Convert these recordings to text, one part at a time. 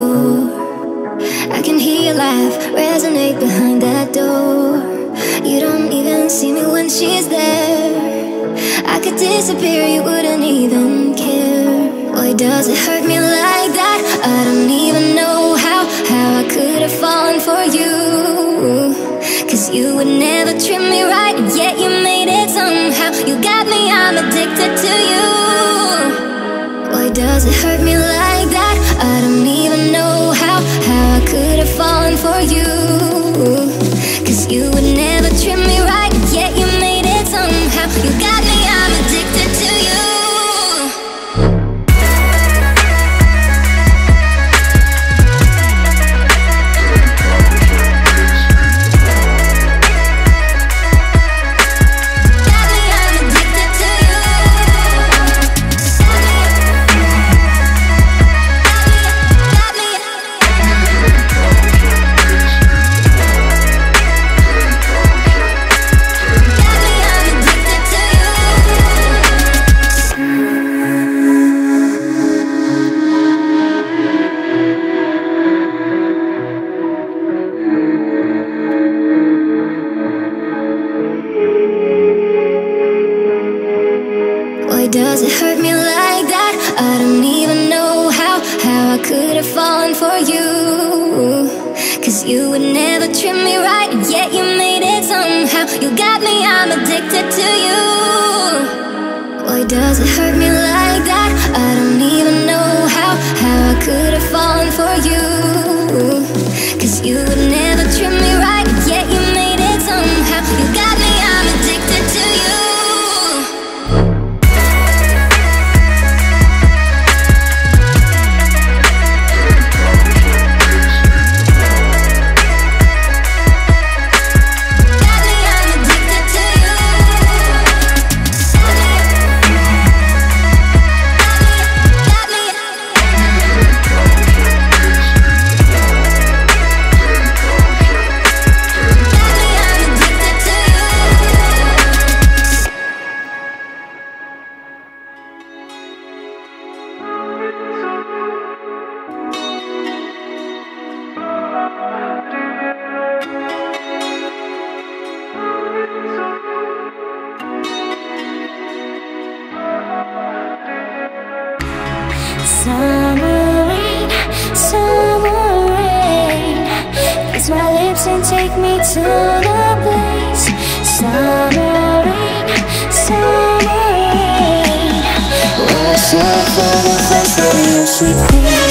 I can hear your laugh resonate behind that door. You don't even see me when she's there. I could disappear, you wouldn't even care. Why does it hurt me like that? I don't even know how I could have fallen for you. Cause you would never treat me right, and yet you made it somehow. You got me, I'm addicted to you. Why does it hurt me like that? I don't even know how I could have fallen for you. Cause you would never treat me right, and yet you made it somehow. You got me, I'm addicted to you. Does it hurt me like that? I don't even know how I could have fallen for you. Cause you would never treat me right, and yet you made it somehow. You got me, I'm addicted to you. Why does it hurt me like that? I don't even know how I could have fallen for you. Cause you would never treat me right, and yet you made it somehow. You got me, I'm addicted to you. Summer rain, kiss my lips and take me to the place. Summer rain, wanna shoot for the face of your sweet face.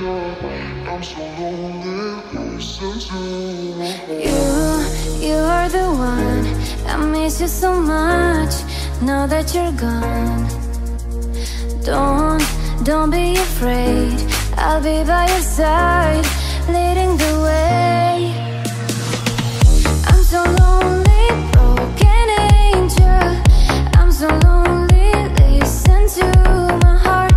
I'm so lonely, listen to my heart. You're the one. I miss you so much now that you're gone. Don't be afraid. I'll be by your side, leading the way. I'm so lonely, broken angel. I'm so lonely, listen to my heart.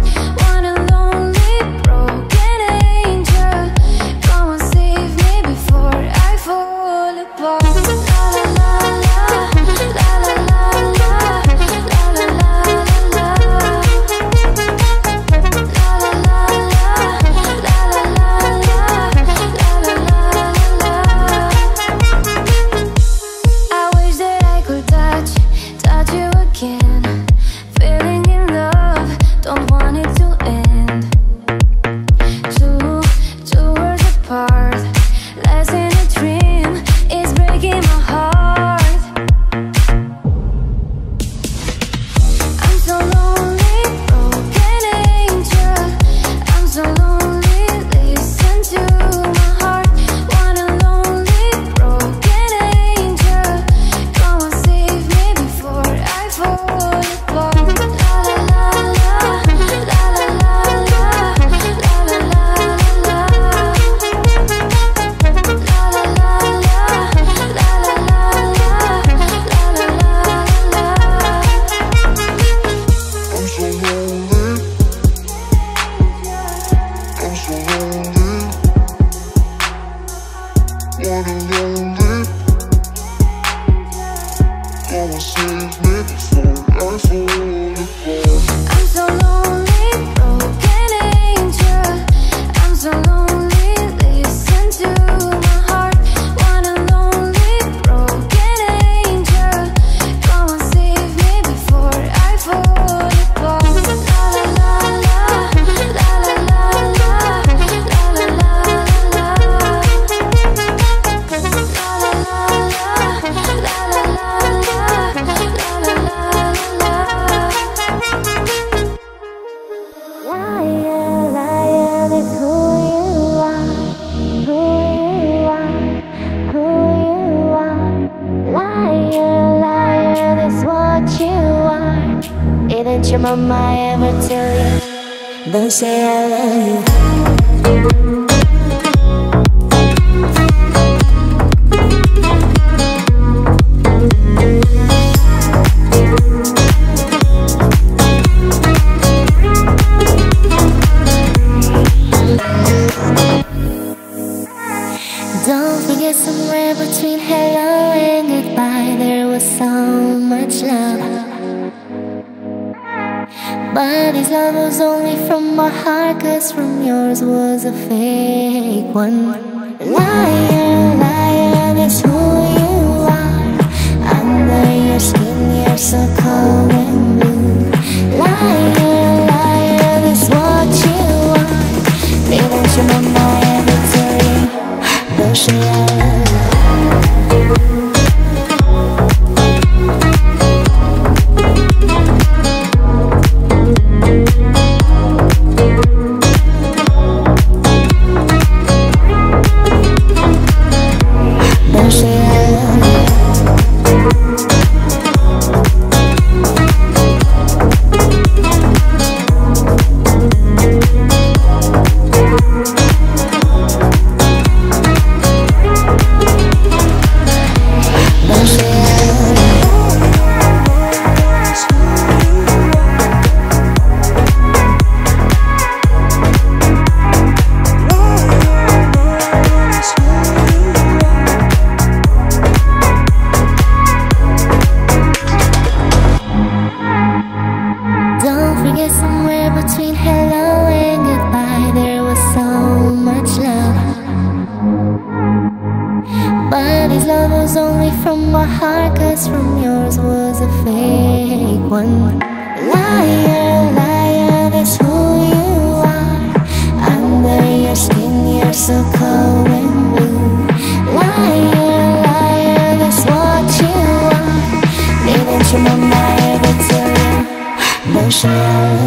Shine.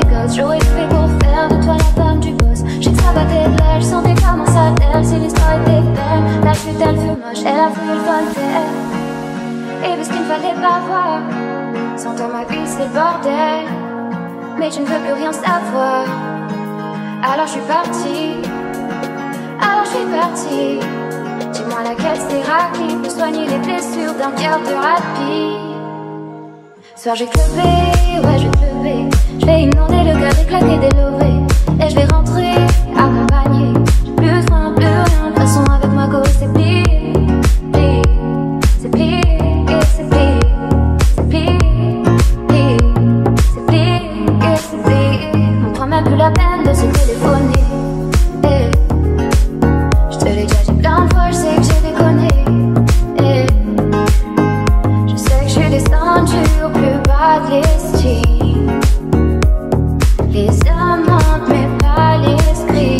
des gosses. J'aurais tout fait pour faire de toi la femme du boss. J'ai travaillé belle, sans déclare mon salaire. Si l'histoire était belle, la chute elle fut moche. Elle a voulu le voltaire. Et parce qu'il ne fallait pas voir. Sans toi ma vie c'est le bordel. Mais je ne veux plus rien savoir. Alors je suis partie. Alors je suis partie. Dis-moi laquelle c'est raclée pour soigner les blessures d'un cœur de rapide. Soir je vais te lever, ouais je vais te lever. Je vais inonder le cœur, éclater des lovés. Et je vais rentrer, accompagnée. J'ai plus faim, plus rien. De toute façon avec ma go c'est plié. C'est plié, c'est plié. C'est plié, c'est plié, c'est plié. On prend même plus la peine de se téléphoner. Je te l'ai déjà dit plein de fois, je sais que j'ai déconné. Je sais que je suis descendue au plus bas de l'estime. Les hommes mentent mais pas l'esprit.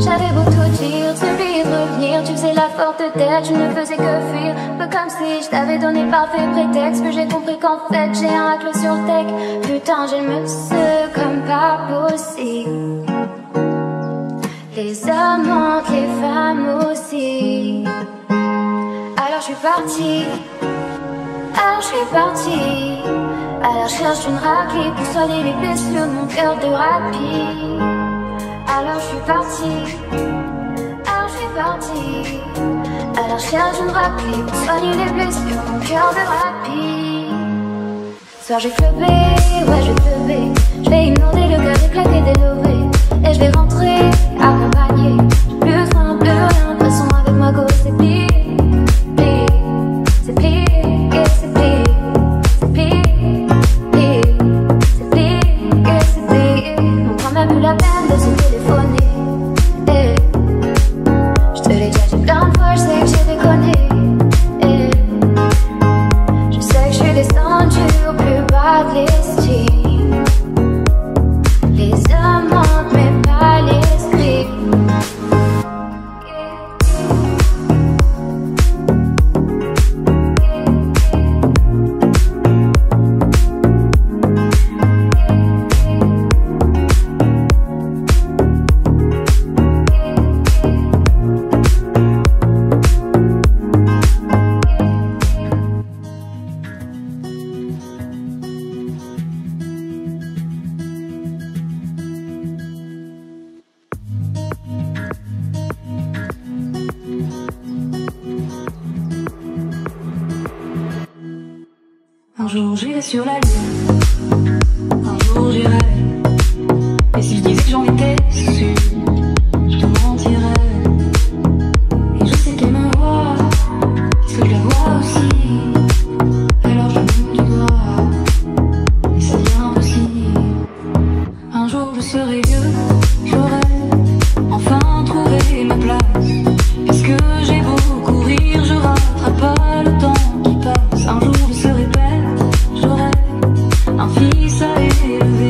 J'avais beau tout dire, celui de revenir. Tu faisais la forte tête, je ne faisais que fuir. Un peu comme si je t'avais donné le parfait prétexte. Puis j'ai compris qu'en fait j'ai un racle sur le tech. Putain je me secoue comme pas possible. Les hommes mentent, les femmes aussi. Alors je suis partie. Alors je suis partie. Alors je cherche une raclée pour soigner les blessures de mon cœur de rapide. Alors je suis partie. Alors je suis partie. Alors je cherche une raclée pour soigner les blessures de mon cœur de rapide. Soir je vais te lever, ouais je vais te lever. Je vais inonder le cœur, éclater des lovés. Et je vais rentrer, accompagnée. J'ai plus faim, plus rien. De toute façon avec ma go c'est plié. C'est plié, c'est plié. C'est plié, c'est plié, c'est plié. On prend même plus la peine de se téléphoner. Je te l'ai déjà dit plein de fois, je sais que j'ai déconné. Je sais que je suis descendue au plus bas de l'estime. Les hommes mentent mais pas l'esprit. Un jour j'irai sur la lune, un jour j'irai. Et si je disais que j'en étais sûre, je te mentirais. Et je sais qu'elle me voit, parce que je la vois aussi. Alors je me dis doigt, et c'est bien impossible. Un jour je serai vieux, j'aurai enfin trouvé ma place. Parce que j'ai beau courir, je rattrape pas le temps qui passe. Un jour je serai père. Un fils à élever.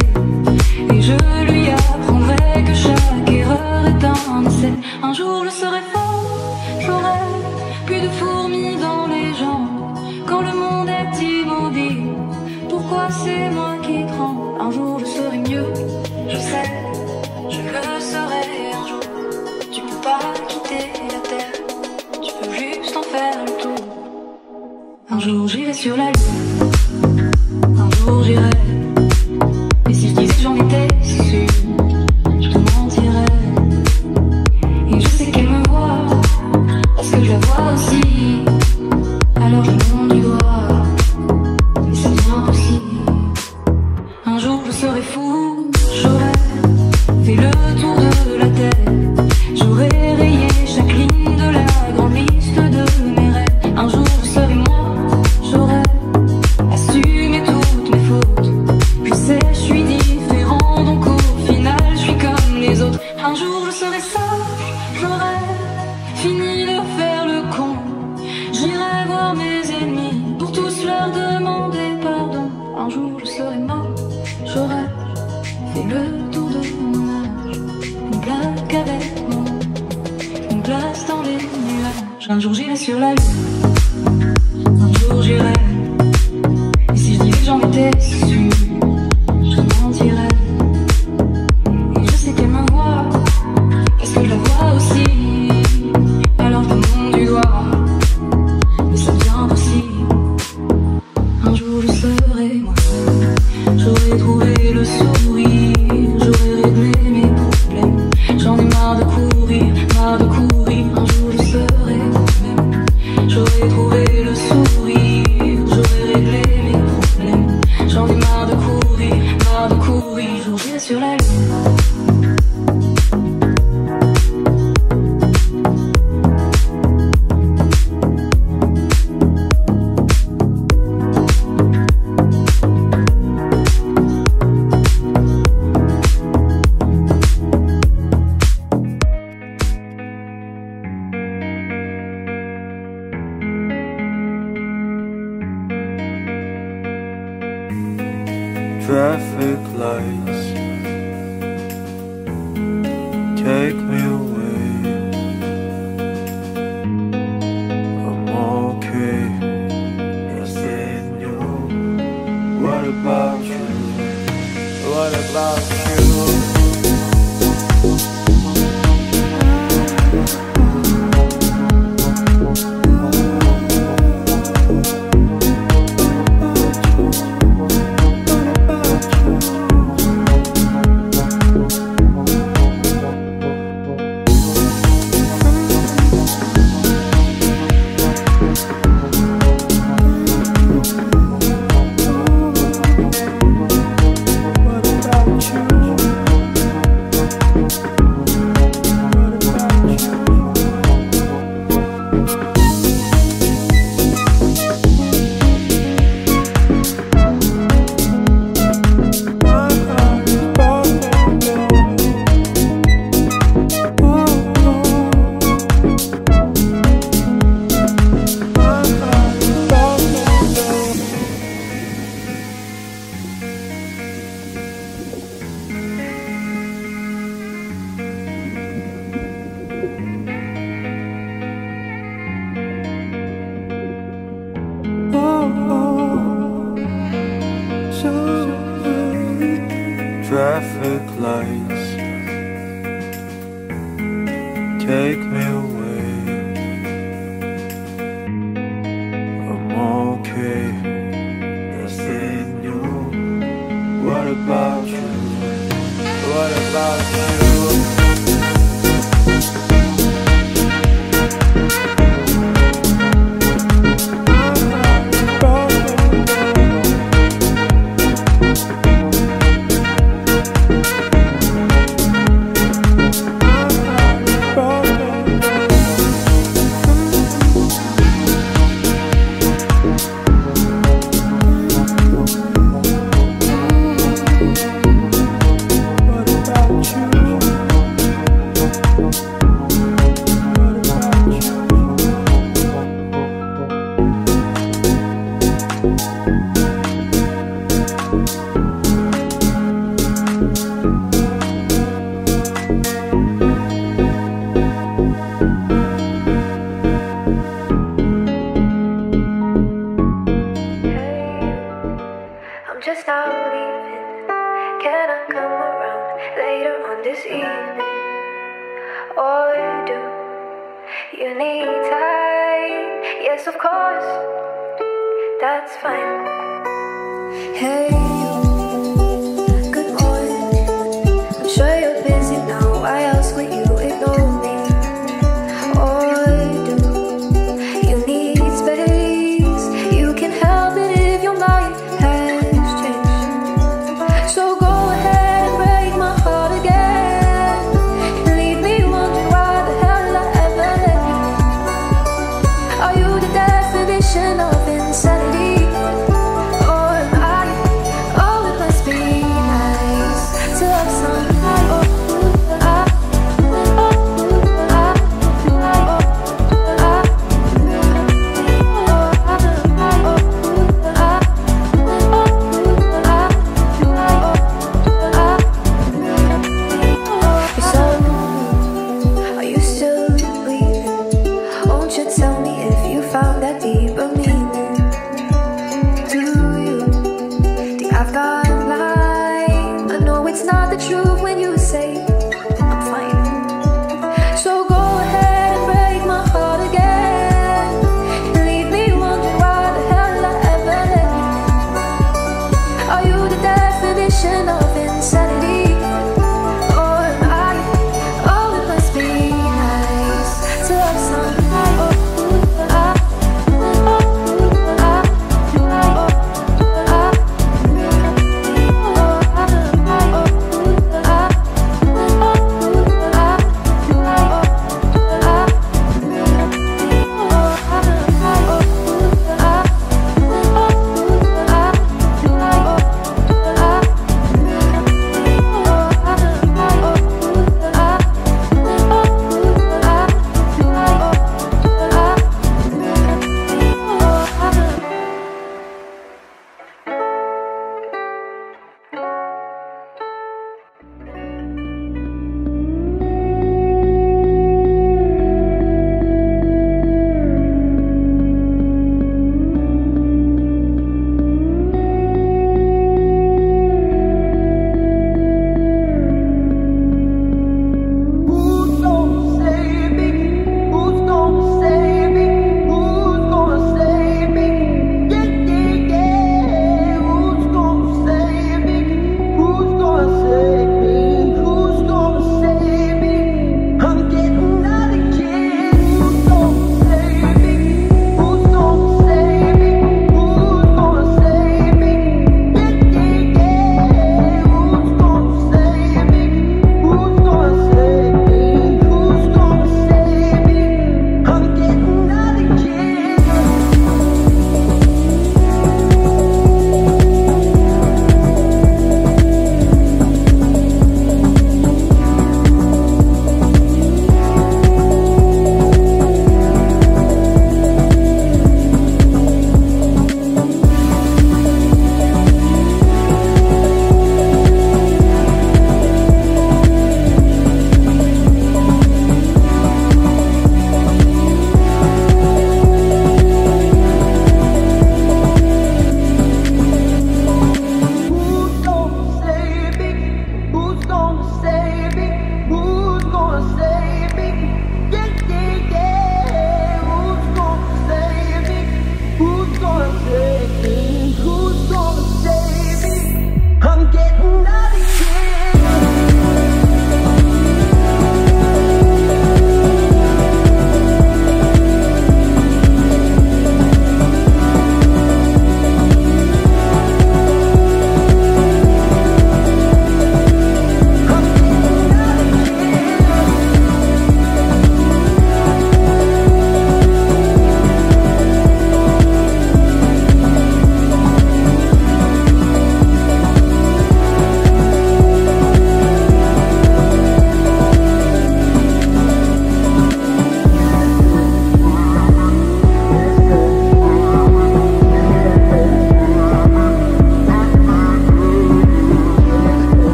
Et je lui apprendrai que chaque erreur est un essai. Un jour je serai fort, j'aurai plus de fourmis dans les jambes. Quand le monde est immobile, pourquoi c'est moi qui tremble? Un jour je serai mieux, je sais, je le serai un jour. Tu peux pas quitter la terre, tu peux juste en faire le tour. Un jour j'irai sur la lune. Un jour j'irai. Et si je disais que j'en étais sûre, je te mentirais. Et je sais qu'elle me voit, parce que je la vois aussi. Alors je me montre du doigt, et c'est bien aussi. Un jour je serai fou, j'aurai fait le tour de la terre. J'aurai rayé chaque ligne de la grande liste de mes rêves. Un jour je serai moi, j'aurai assumer toutes mes fautes. Je sais, je suis différent, donc au final, je suis comme les autres. Un jour, je serai sage, j'aurai fini de faire le con. J'irai voir mes ennemis pour tous leur demander pardon. Un jour, je serai mort, j'aurai fait le tour de mon âge. Une blague avec moi, une place dans les nuages. Un jour, j'irai sur la lune, un jour, j'irai. J'en étais sûre. vie, marre de courir, j'ouvrais sur la lune. Traffic lights take me away. I'm okay, is it new? What about you? What about you? Traffic lights take me away. I'm okay, is it new? What about you? What about you? Just out leaving. Can I come around later on this evening? Or do you need time? Yes, of course, that's fine. Hey, good morning. I'm sure you're busy now. Why else would you ignore me? Or do you need space? You can help it if your mind has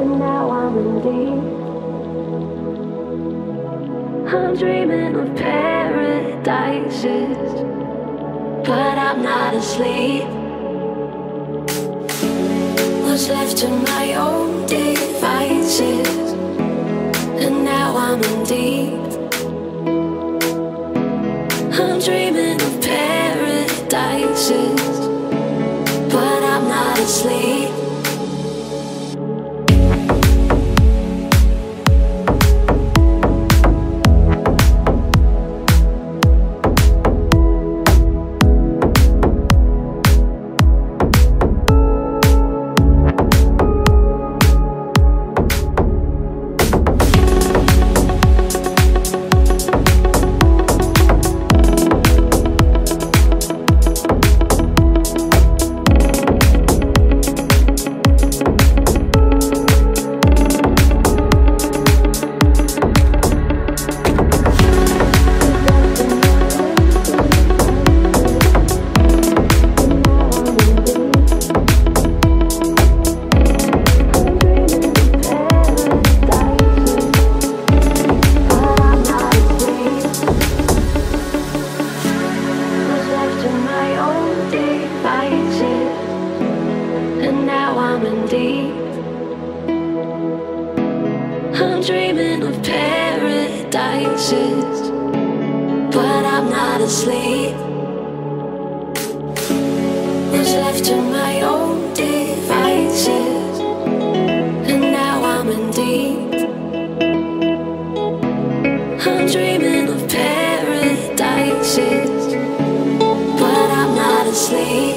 and now I'm in deep. I'm dreaming of paradises, but I'm not asleep. Was left to my own devices, and now I'm in deep. I'm dreaming of paradises, but I'm not asleep. I'm dreaming of paradises, but I'm not asleep. Was left to my own devices, and now I'm in deep. I'm dreaming of paradises, but I'm not asleep.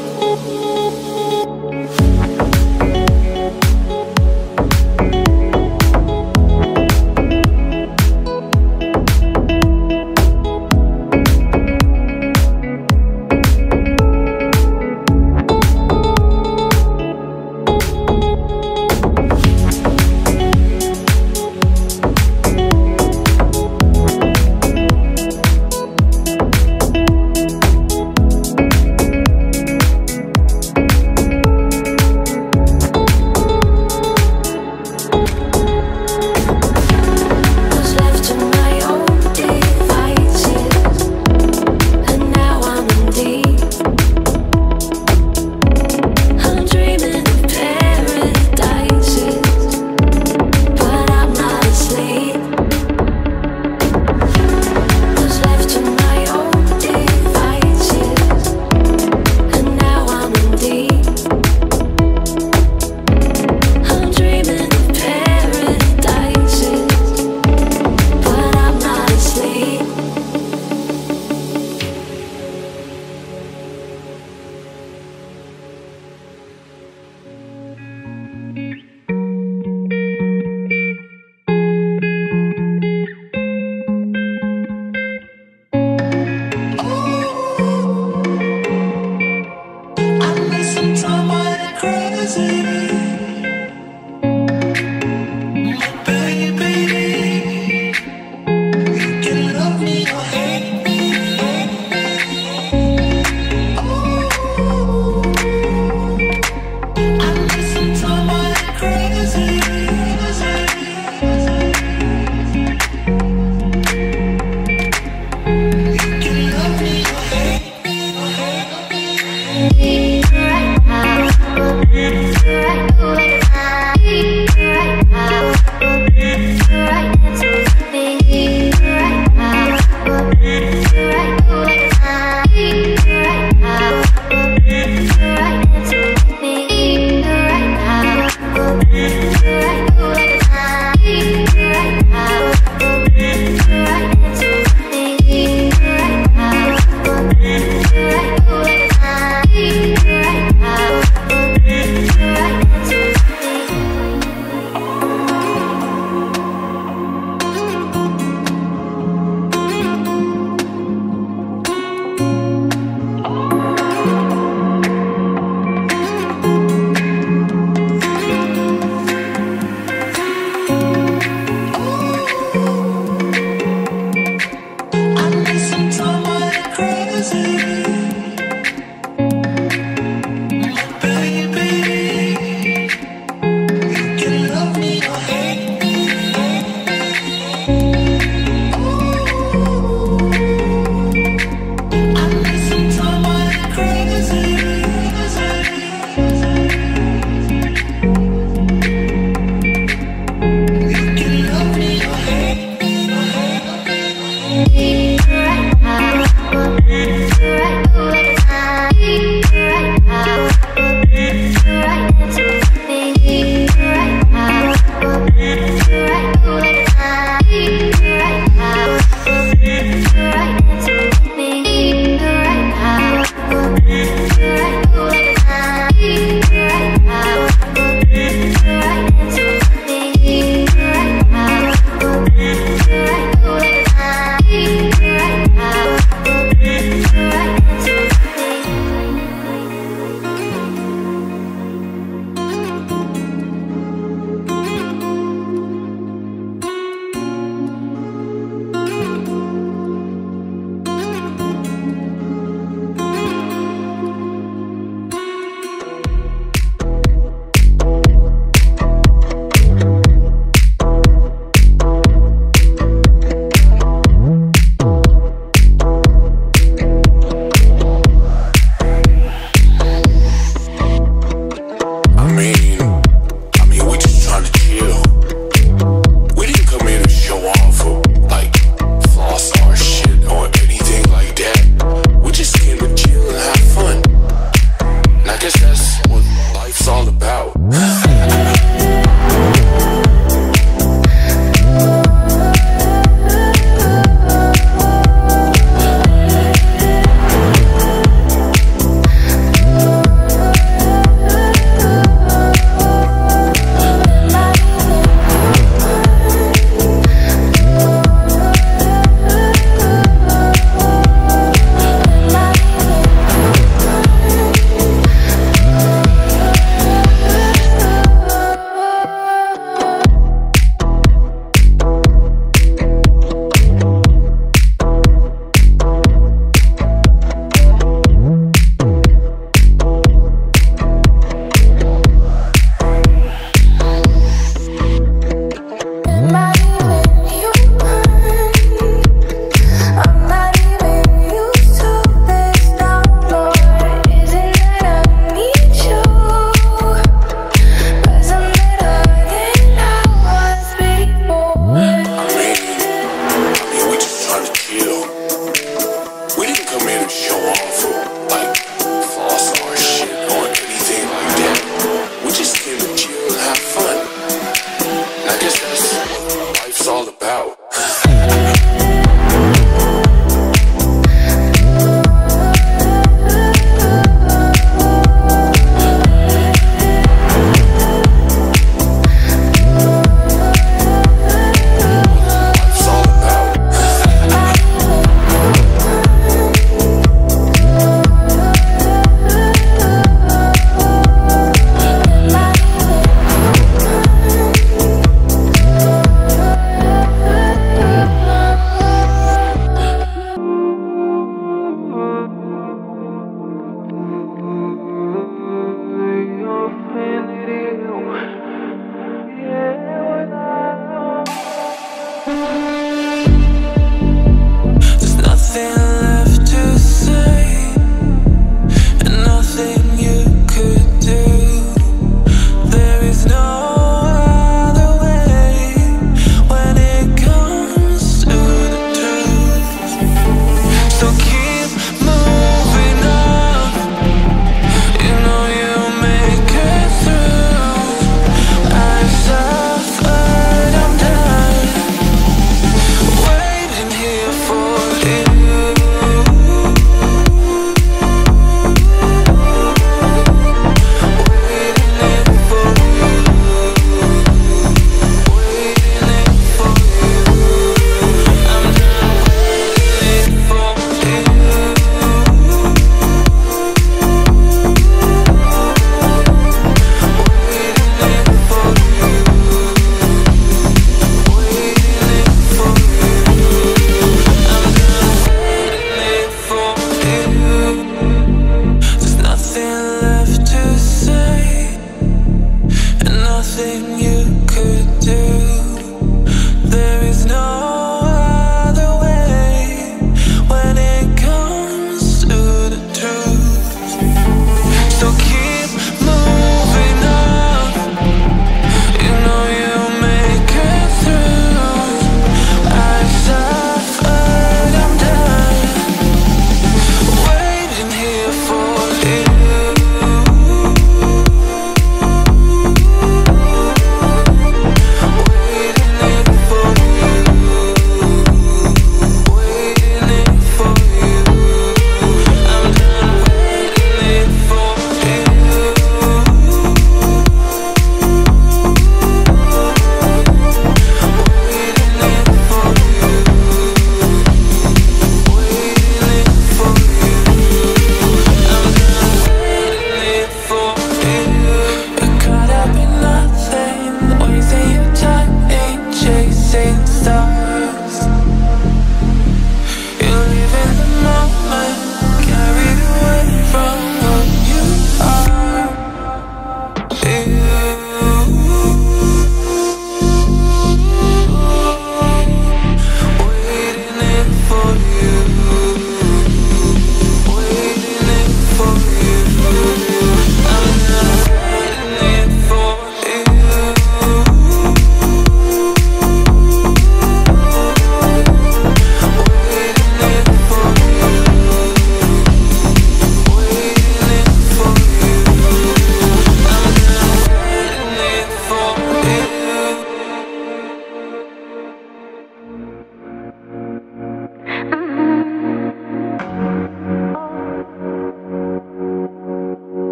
I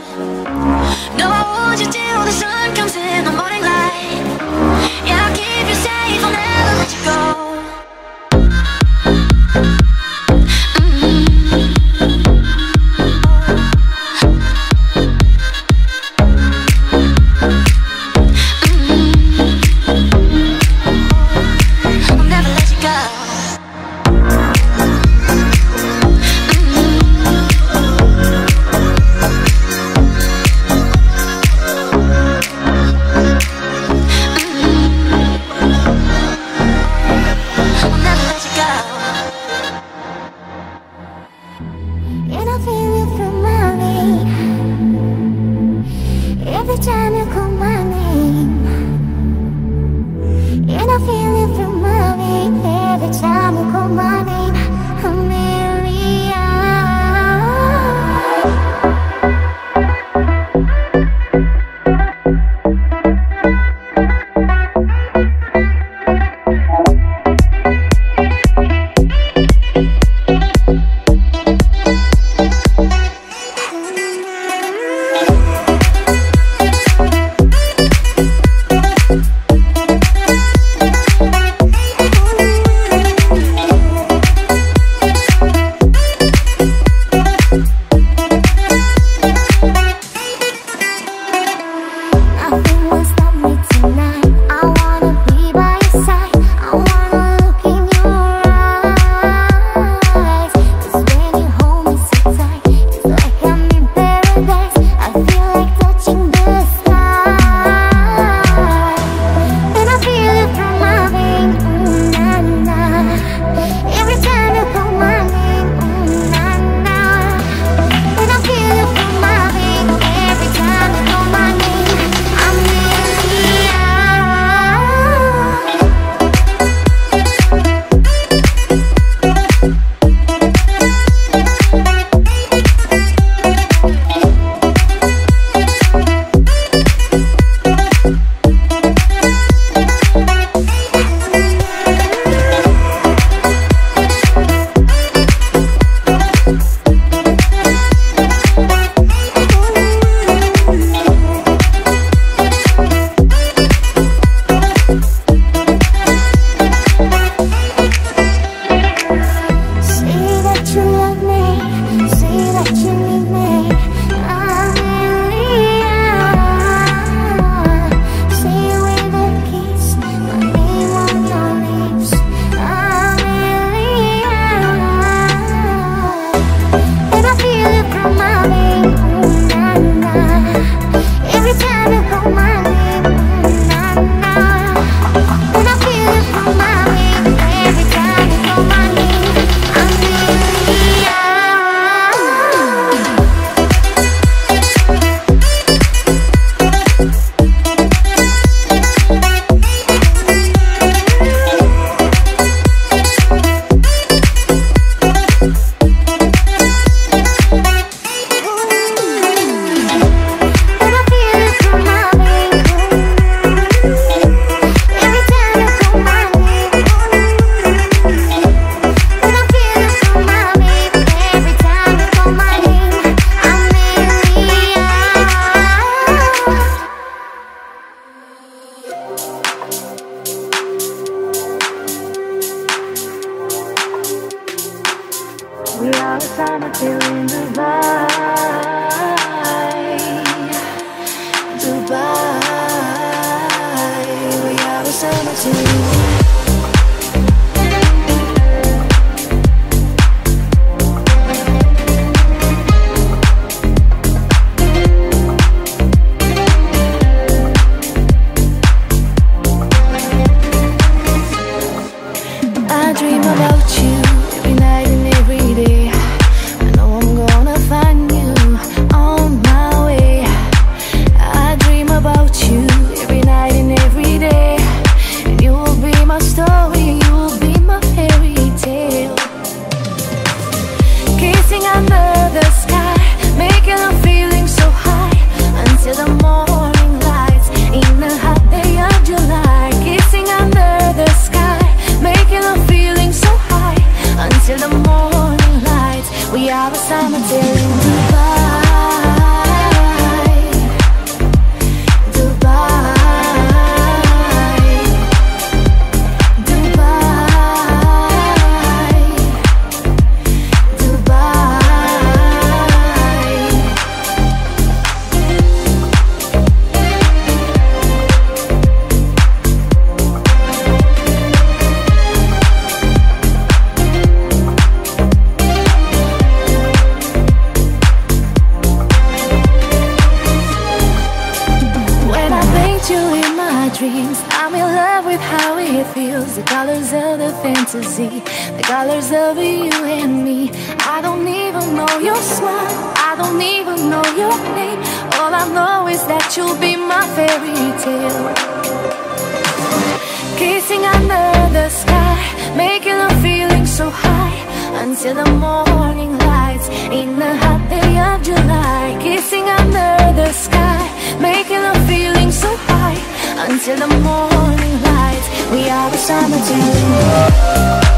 No, I'll hold you till the sun comes in, the morning light. Yeah, I'll keep you safe, I'll never let you go. About you every night and every day, and you will be my dreams. I'm in love with how it feels, the colors of the fantasy, the colors of you and me. I don't even know your smile, I don't even know your name. All I know is that you'll be my fairy tale. Kissing under the sky, making a feeling so high, until the morning lights in the hot day of July. Kissing under the sky, making a feeling so high, until the morning lights, we are the summer dew.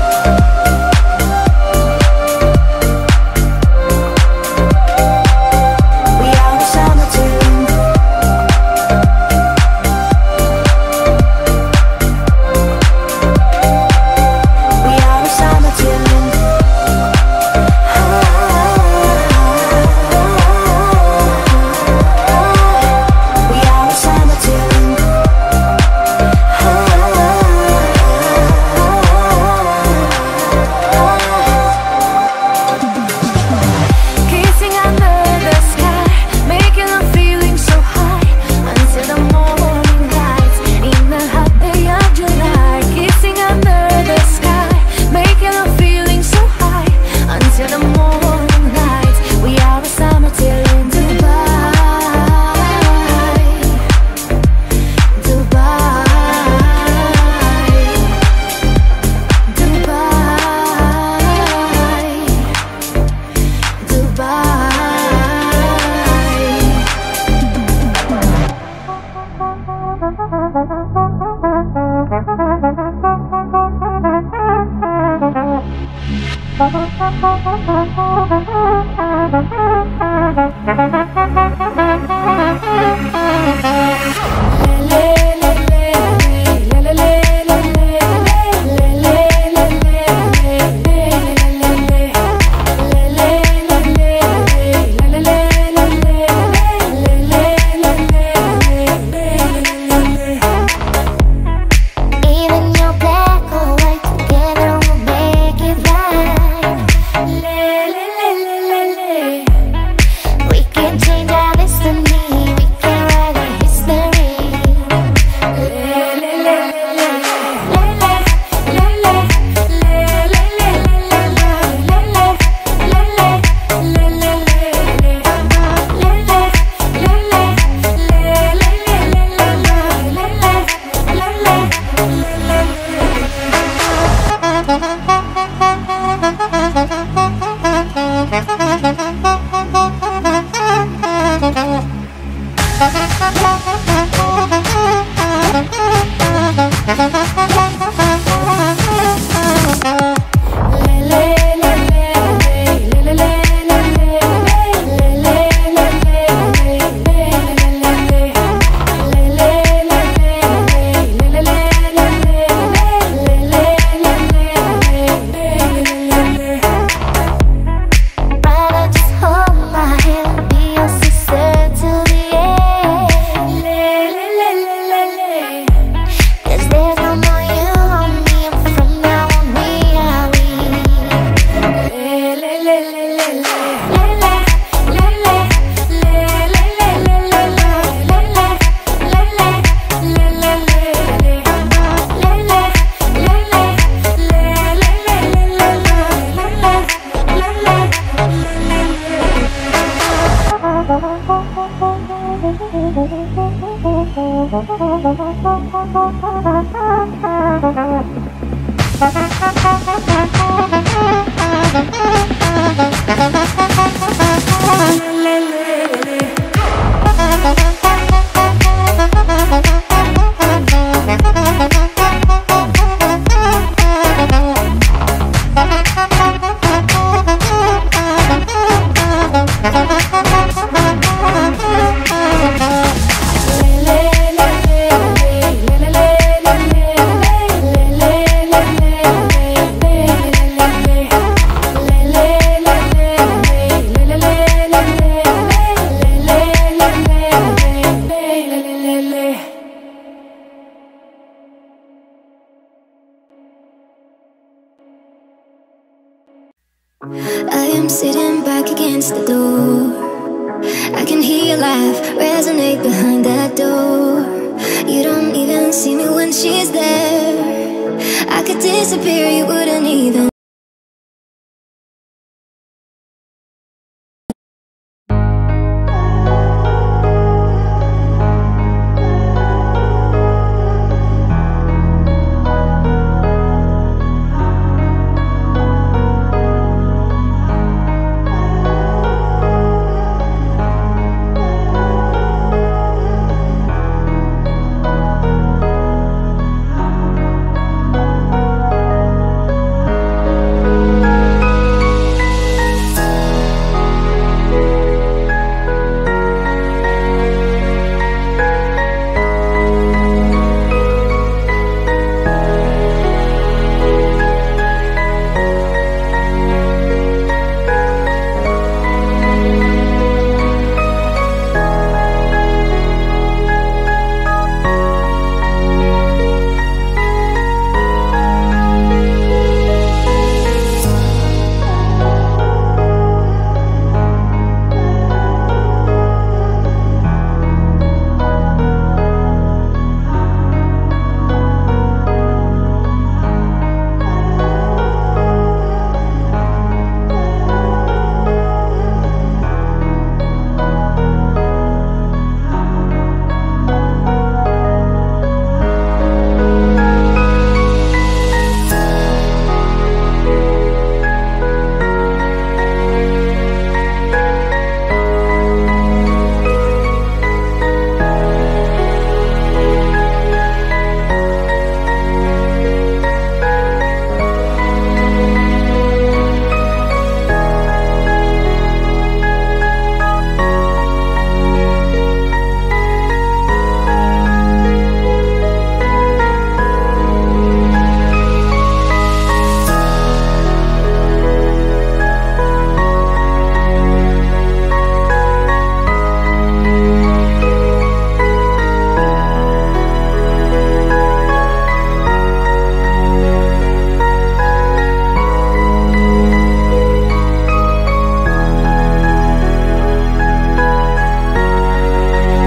Resonate behind that door. You don't even can see me when she's there. I could disappear, you wouldn't even. Does it hurt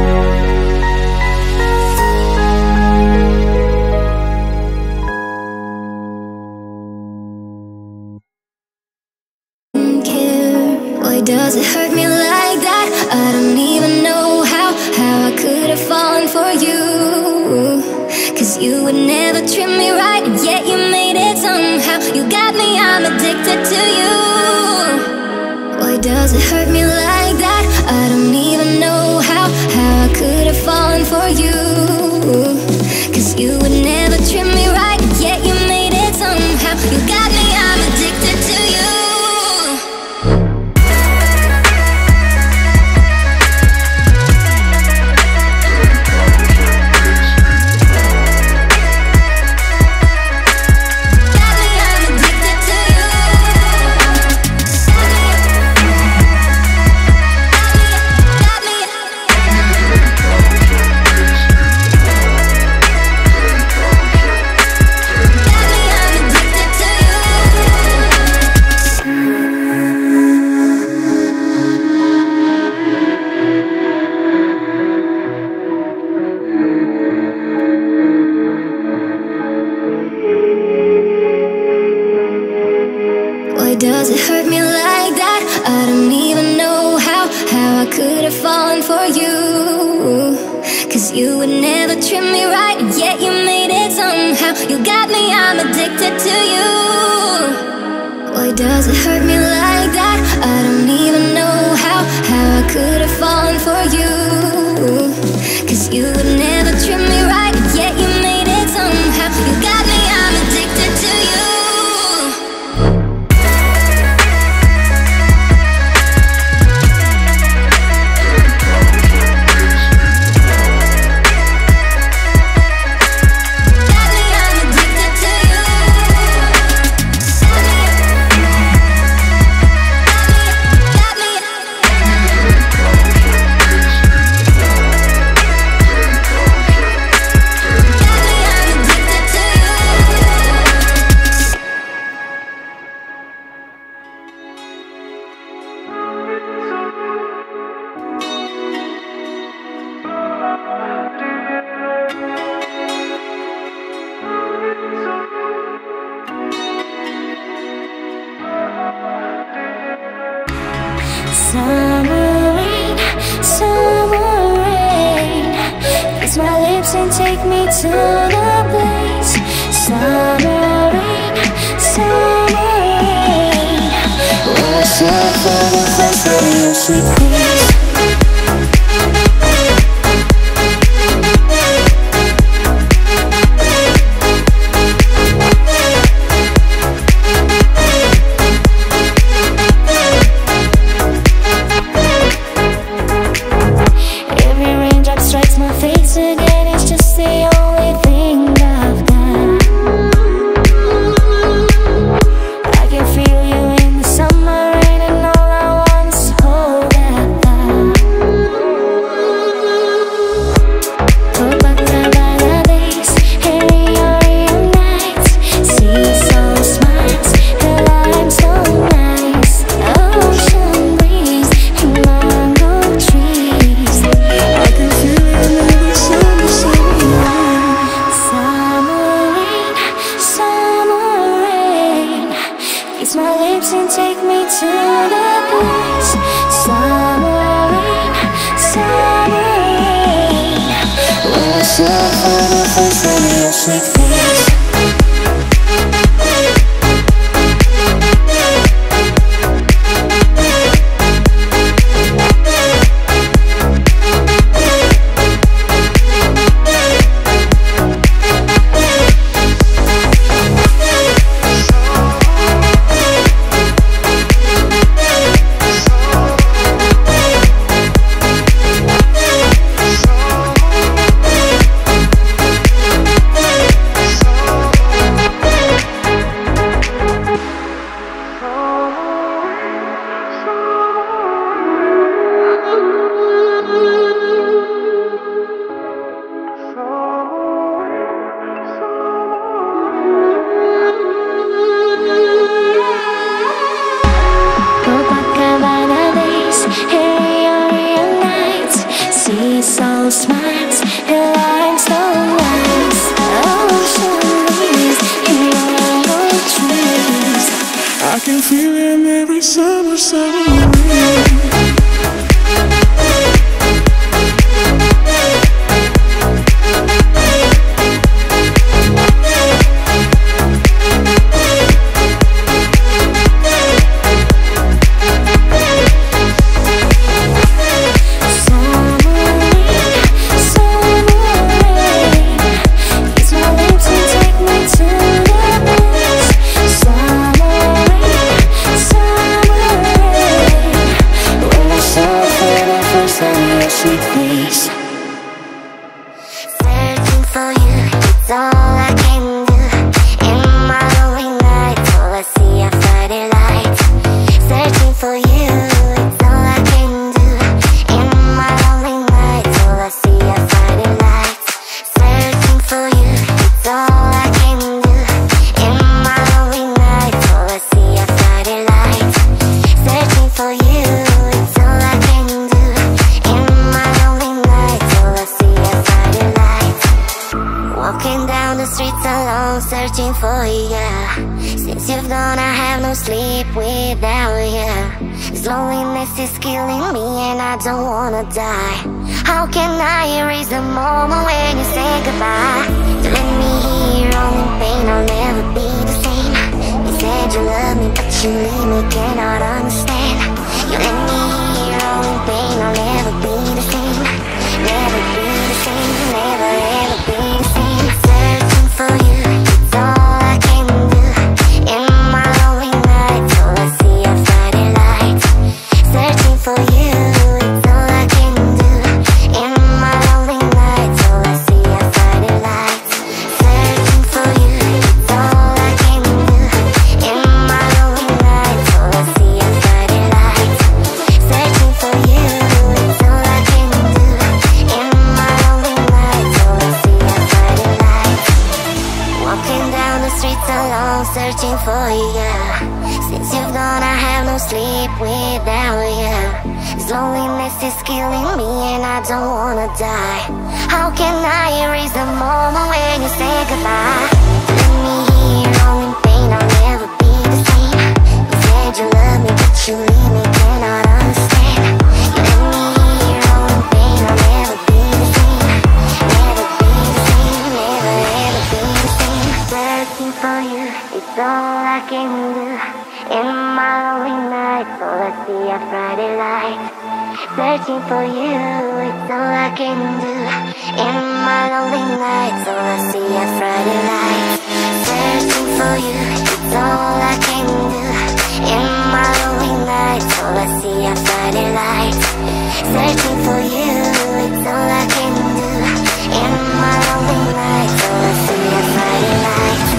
me like that? I don't even know how I could have fallen for you. Cause you would never treat me right, and yet you made it somehow. You got me, I'm addicted to you. Why does it hurt me like that? I don't even know how I could have fallen for you. Cause you would never treat me right, and yet you made it somehow. You got me, I'm addicted to you. Does it hurt me like that? I don't even know how I could have fallen for you. Cause you would never treat me right, and yet you made it somehow. You got me, I'm addicted to you. Why does it hurt me like that? I don't even know how I could have fallen for you. Cause you would never treat me right, and yet you made it somehow. You got me, I'm addicted to you. me to the place. Summer rain, summer rain. We're so far away from you, sweet peace. And take me to the place. Summer rain, summer rain. We're so far away from your sweet face. Smiles, the limestone lights, ocean breeze, yellow trees. I can feel it in every summer, summer rain. Searching for you, it's all I can do. In my lonely night, all I see are faded lights. Searching for you, it's all I can do. In my lonely night, all I see are faded lights. Searching for you, it's all I can do. In my lonely night, all I see are faded lights. Searching for you, it's all I can do. Walking down the streets alone, searching for you. Since you've gone, I have no sleep without you. This loneliness is killing me and I don't wanna die. How can I erase the moment when you say goodbye? You let me here only pain, I'll never be the same. You said you love me, but you leave me, cannot understand. You let me here only pain, I'll never be the same. Never be the same, never ever be the same. For you, it's all I can do. In my lonely nights, all I see are faded lights. Searching for you, it's all I can do. In my lonely nights, all I see are faded lights. Searching for you, it's all I can do. In my lonely nights, all I see are faded lights. Searching for you, it's all I can do. In my lonely nights, all I see are faded lights. Walking down the streets alone, searching for you. Since you've gone, I have no sleep without you. This loneliness is killing me and I don't wanna die. How can I erase the moment when you say goodbye? Let me here, all in pain, I'll never be the same. You said you love me, but you leave me, cannot understand. You let me here, all in pain, I'll never be the same. Never be the same. searching for you. It's all I can do. In my lonely nights, all I see are Friday nights. Searching for you. It's all I can do. In my lonely nights, all I see are Friday nights. Searching for you. It's all I can do. In my lonely nights, all I see are Friday nights.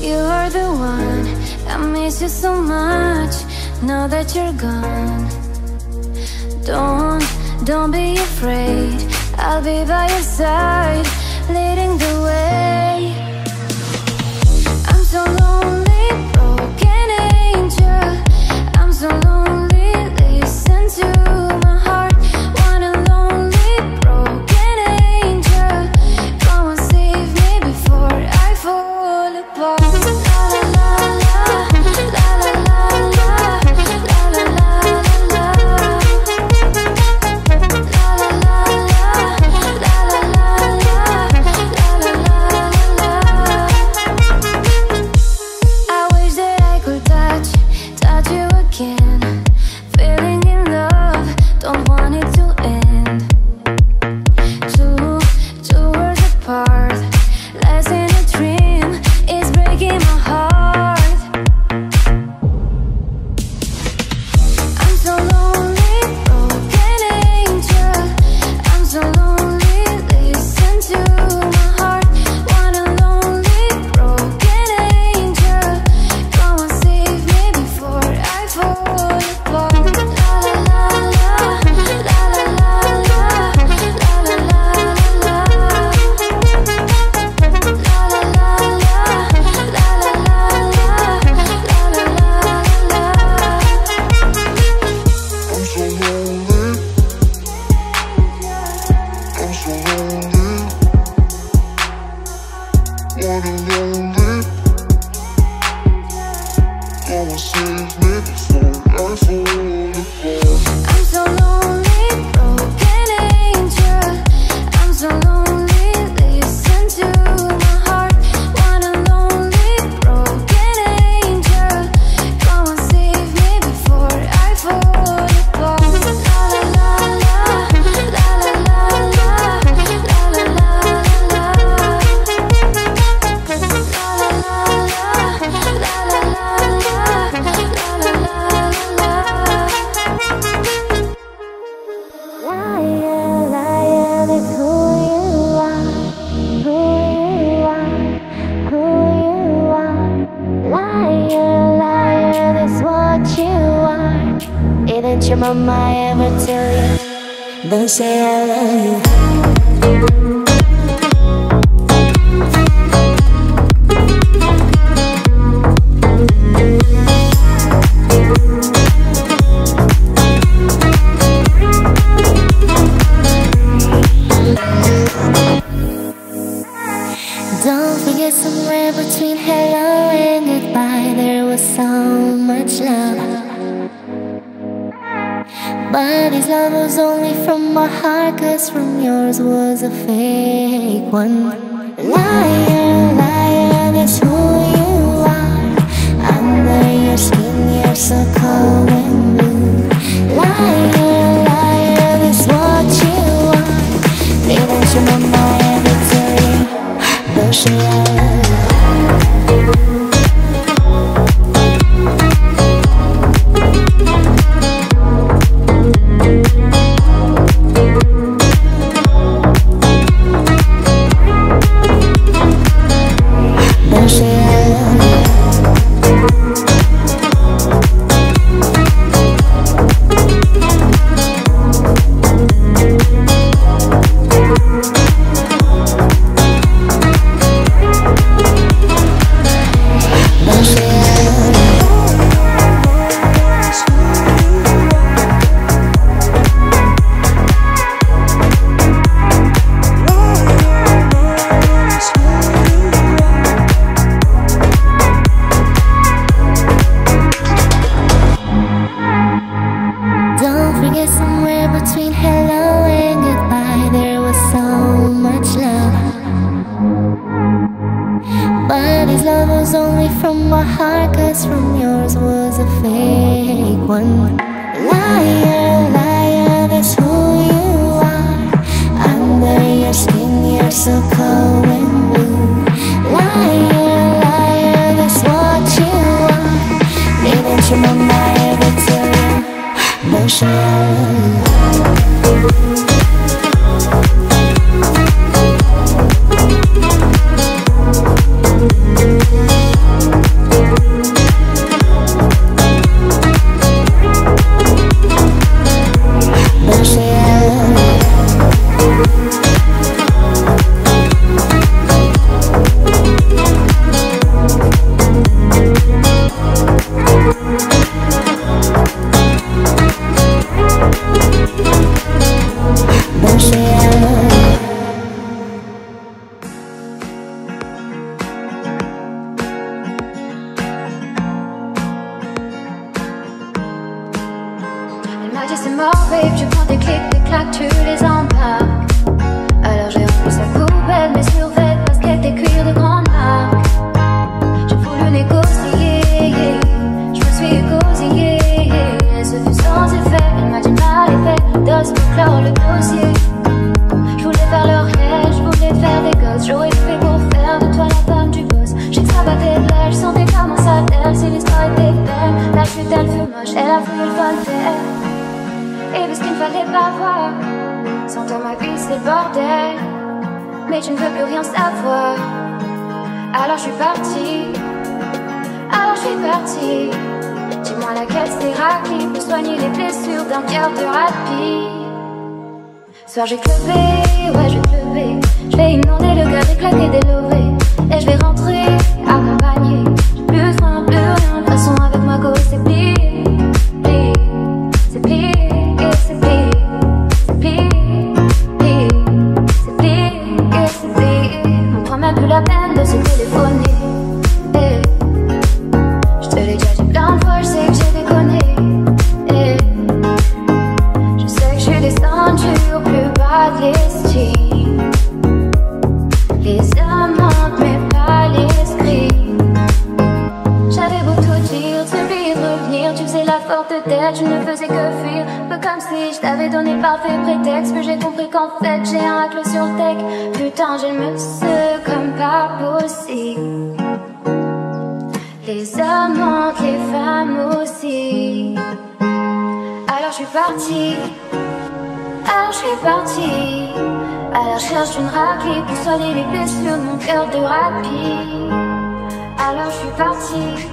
You are the one. I miss you so much now that you're gone. Don't be afraid. I'll be by your side, leading the way. I'm so lonely, broken angel. I'm so lonely, listen to my heart. One and lonely, broken angel. Come and save me before I fall apart. La la la, la la la la, la la la la, la la la la, la la la la. I wish that I could touch you again. Feeling in love, don't want it to end. Two worlds apart, less than a dream, is breaking my heart. I'm so lonely, broken angel. I'm so lonely, listen to my heart. One and lonely, broken angel. Come and save me before I fall apart. La la la la, la la la la, la la la la, la la la la, la la la la, la la la la. I'm so lonely. I'm so lonely. What a lonely. Come and save me before I fall apart. I'm so lonely, broken angel. I'm so lonely, listen to my heart. One and lonely, broken angel. Come and save me before I fall apart. La la la la, la la la la, la la la la, la la la la, la la la la. Lion, it's who you are, who you are, who you are. Lion, it's what you are. Didn't your mama ever tell you? They say I love you. Don't forget, somewhere between hello and goodbye, there was so much love. But his love was only from my heart, cause from yours was a fake one. Liar, liar, it's who you are. Under your skin, you're so cold and blue. Liar, liar, it's what you are. Didn't your mama ever tell you? Don't say I love you. Don't say I love you. Don't say I love you. Don't forget, somewhere between hello and goodbye, there was so much love. But his love was only from my heart, cause from yours was a fake one. Liar, liar, that's who you are. Under your skin, you're so cold and blue. Liar, liar, that's what you are. Didn't your mama ever tell you? Don't say I love you. mort, babe, je prends des clics, des claques, tu les embarques. Alors j'ai rempli sa poubelle, mes survêtements, baskets et cuir de grande marque. J'ai voulu négocier, je me suis égosillée. Ce fut sans effet, elle m'a dit mal effet, dose pour clore le dossier. Je voulais faire leur rêve, je voulais faire des gosses, j'aurais tout fait pour faire de toi la femme du boss. J'ai travaillé de l'air, je sentais comme un salaire, si l'histoire était belle. La chute elle fut moche, elle a voulu le bon faire. Et parce qu'il ne fallait pas voir, sans toi ma vie c'est le bordel. Mais je ne veux plus rien savoir. Alors je suis partie, alors je suis partie. Dis-moi laquelle c'est raclée pour soigner les blessures d'un cœur de rapide. Soir j'ai clubé, ouais j'ai clubé. Je vais inonder le gars, j'ai claqué des lovés. Et je vais rentrer, accompagnée. J'ai plus faim, plus rien, de toute façon avec ma go c'est plié. C'est plié. La peine de se téléphoner. Hey. Je te l'ai déjà dit plein de fois, je sais que j'ai déconné. Hey. Je sais que j'ai des ceintures plus bas de l'estime. Les amantes mais pas les scrims. J'avais beau tout dire, t'oublier de revenir, tu faisais la forte tête, je ne faisais que fuir. Peu comme si je t'avais donné le parfait prétexte, mais j'ai compris qu'en fait j'ai un raclo sur le tech. Putain, je me secoue comme pas possible. Les hommes manquent, les femmes aussi. Alors je suis partie, alors je suis partie. À la recherche d'une raclée pour soigner les blessures de mon cœur de rapide. Alors je suis partie,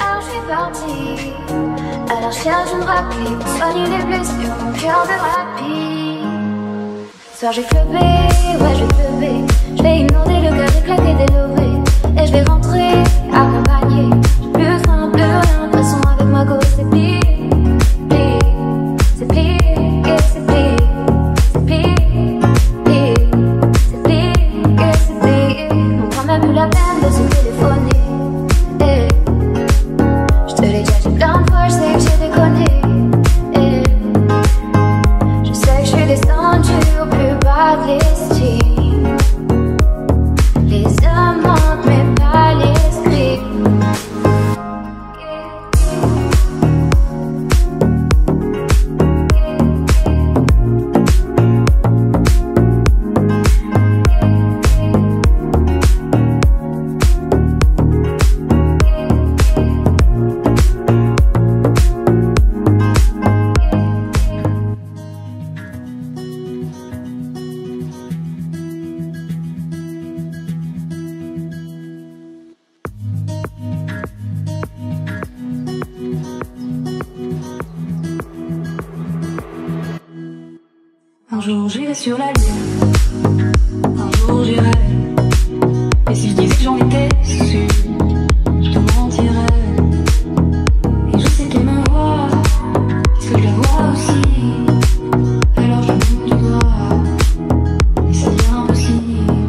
alors je suis partie. À la recherche d'une raclée pour soigner les blessures de mon cœur de rapide. Soir j'ai clubé, ouais j'ai clubé. Je vais inonder le gars, j'ai claqué des lovés. Et je vais rentrer, accompagnée. J'ai plus faim, plus rien, de toute façon avec ma go c'est plié. C'est plié, c'est plié. C'est plié, c'est plié, c'est plié. On prend même plus la peine de se téléphoner. Je te l'ai déjà dit plein de fois, je sais que j'ai déconné. Je sais que je suis descendue au plus bas de l'estime. Un jour j'irai sur la lune, un jour j'irai. Et si je disais que j'en étais sûre, je te mentirais. Et je sais qu'elle me voit, parce que je la vois aussi. Alors je me montre du doigt, et c'est impossible.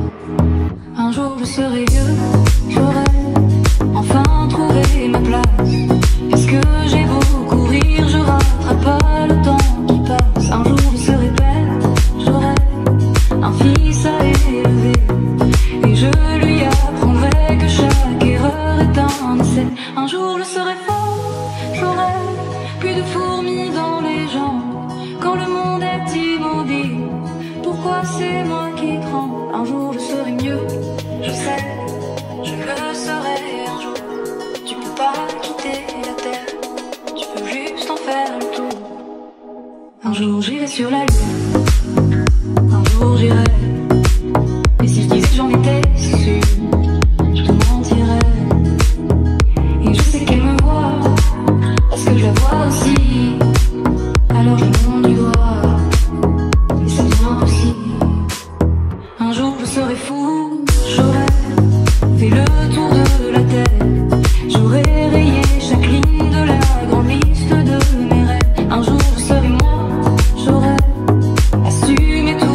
Un jour je serai vieux, j'aurai enfin trouvé ma place. Parce que j'ai beau courir, je rattrape pas le temps qui passe. Un jour je serai belle. Un fils à élever, et je lui apprendrai que chaque erreur est un essai. Un jour je serai fort, j'aurai plus de fourmis dans les jambes. Quand le monde est immobile, pourquoi c'est moi qui tremble? Un jour je serai mieux, je sais, je le serai un jour. Tu peux pas quitter la terre, tu peux juste en faire le tour. Un jour j'irai sur la lune. Un jour j'irai, et si je disais que j'en étais sûre, je te mentirais. Et je sais qu'elle me voit, parce que je la vois aussi. Alors je me montre du doigt, et c'est bien impossible. Un jour je serai fou, j'aurai fait le tour de la tête. J'aurai rayé chaque ligne de la grande liste de mes rêves. Un jour je serai moi, j'aurai assumé tout.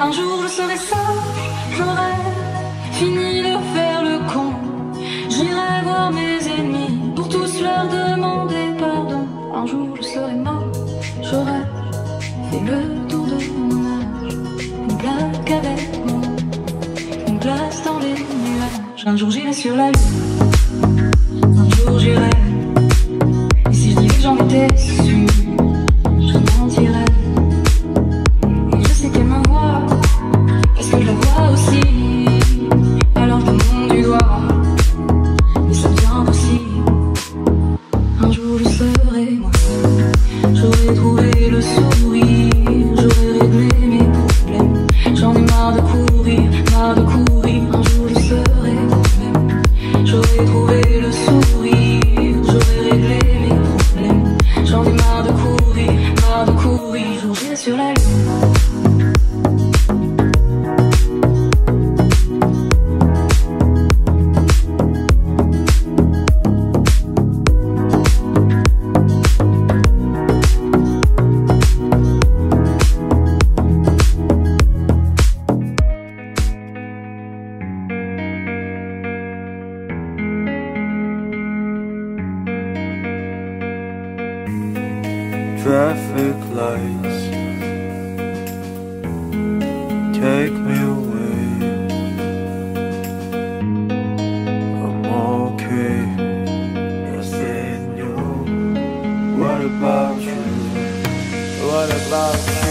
Un jour je serai sage, j'aurai fini de faire le con, j'irai voir mes Un jour j'irai sur la lune, un jour j'irai. Et si je dis que j'en étais sûre, je mentirais. Et je sais qu'elle me voit, parce que je la vois aussi. Alors je te montre du doigt, mais ça vient aussi. Un jour je serai moi, j'aurai trouvé le sourire, j'aurai réglé mes problèmes. J'en ai marre de courir, marre de courir. Un jour je serai moi. J'aurais trouvé le sourire, j'aurais réglé mes problèmes. J'en ai marre de courir, un jour j'irai sur la lune. Traffic lights take me away. I'm okay, I said no. What about you? What about you?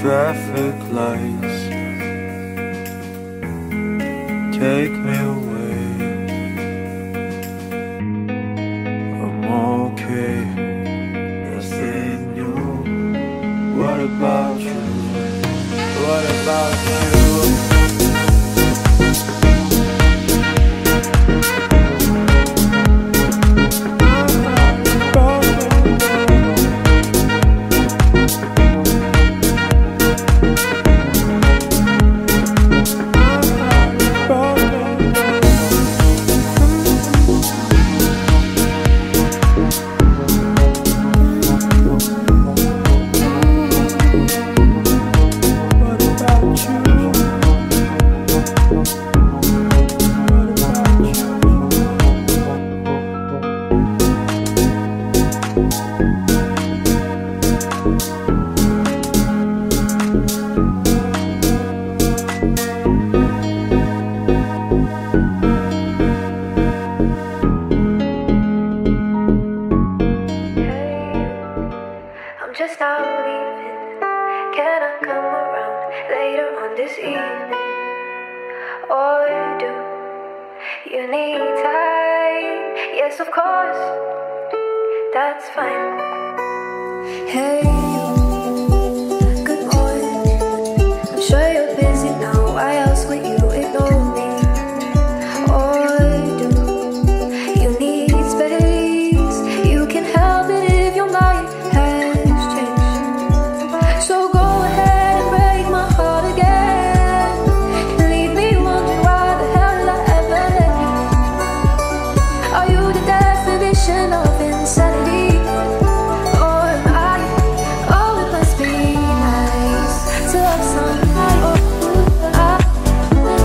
Traffic lights take me away. I'm okay, I said no. What about you? What about you? Just out leaving. Can I come around later on this evening? Or do you need time? Yes, of course, that's fine. Hey, good morning. I'm sure you're busy now. Why else would you ignore me? Or do you need space? You can help it if your mind has. All it must be nice to have someone. Oh, I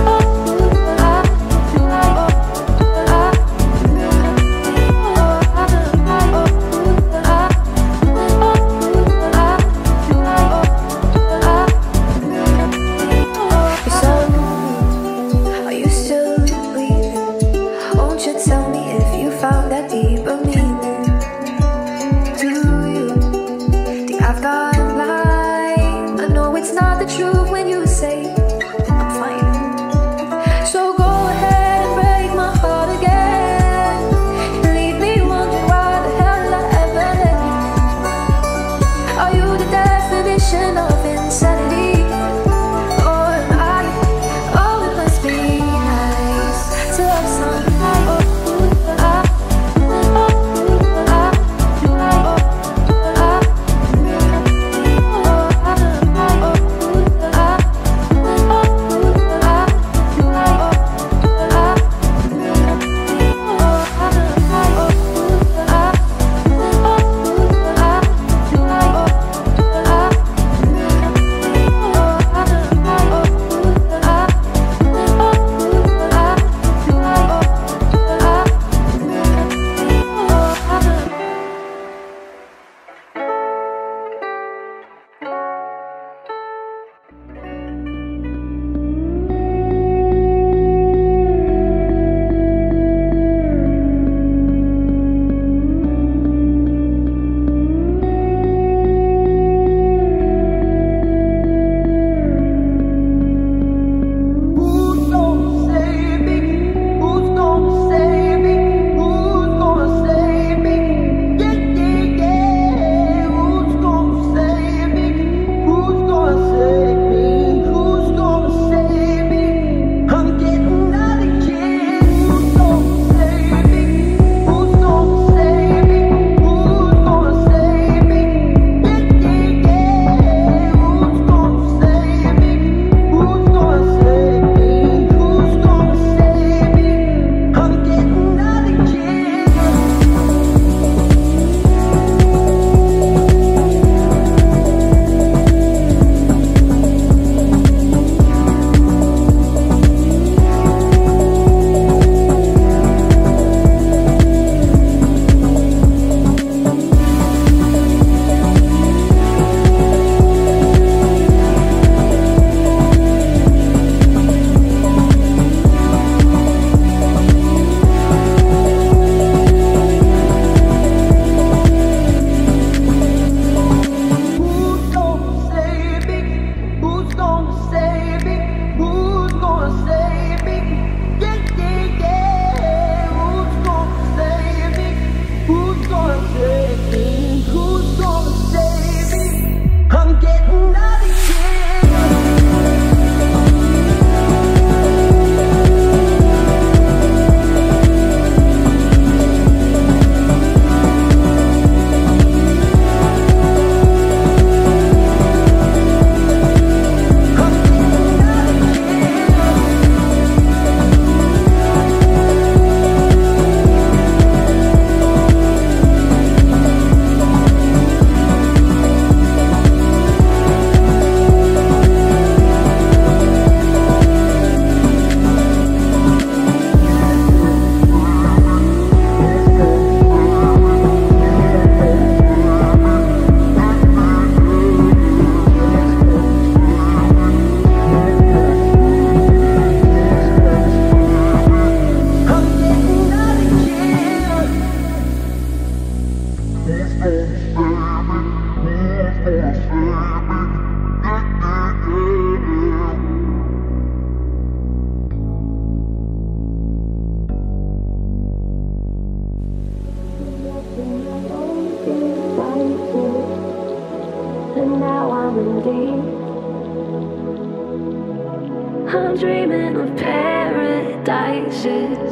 I'm dreaming of paradises,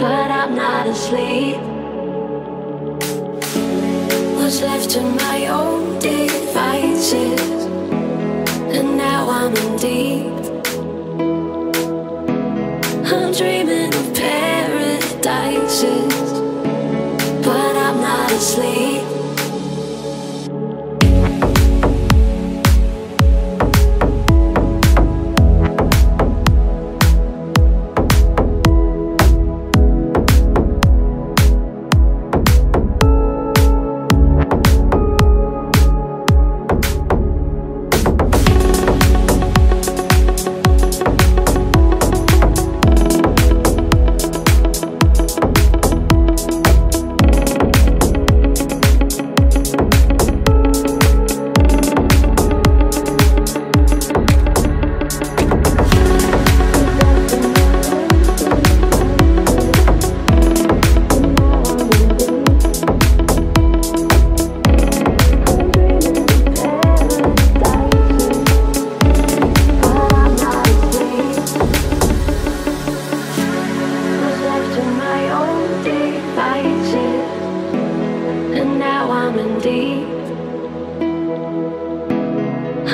but I'm not asleep. Was left to my own devices, and now I'm in deep. I'm dreaming of paradises, but I'm not asleep.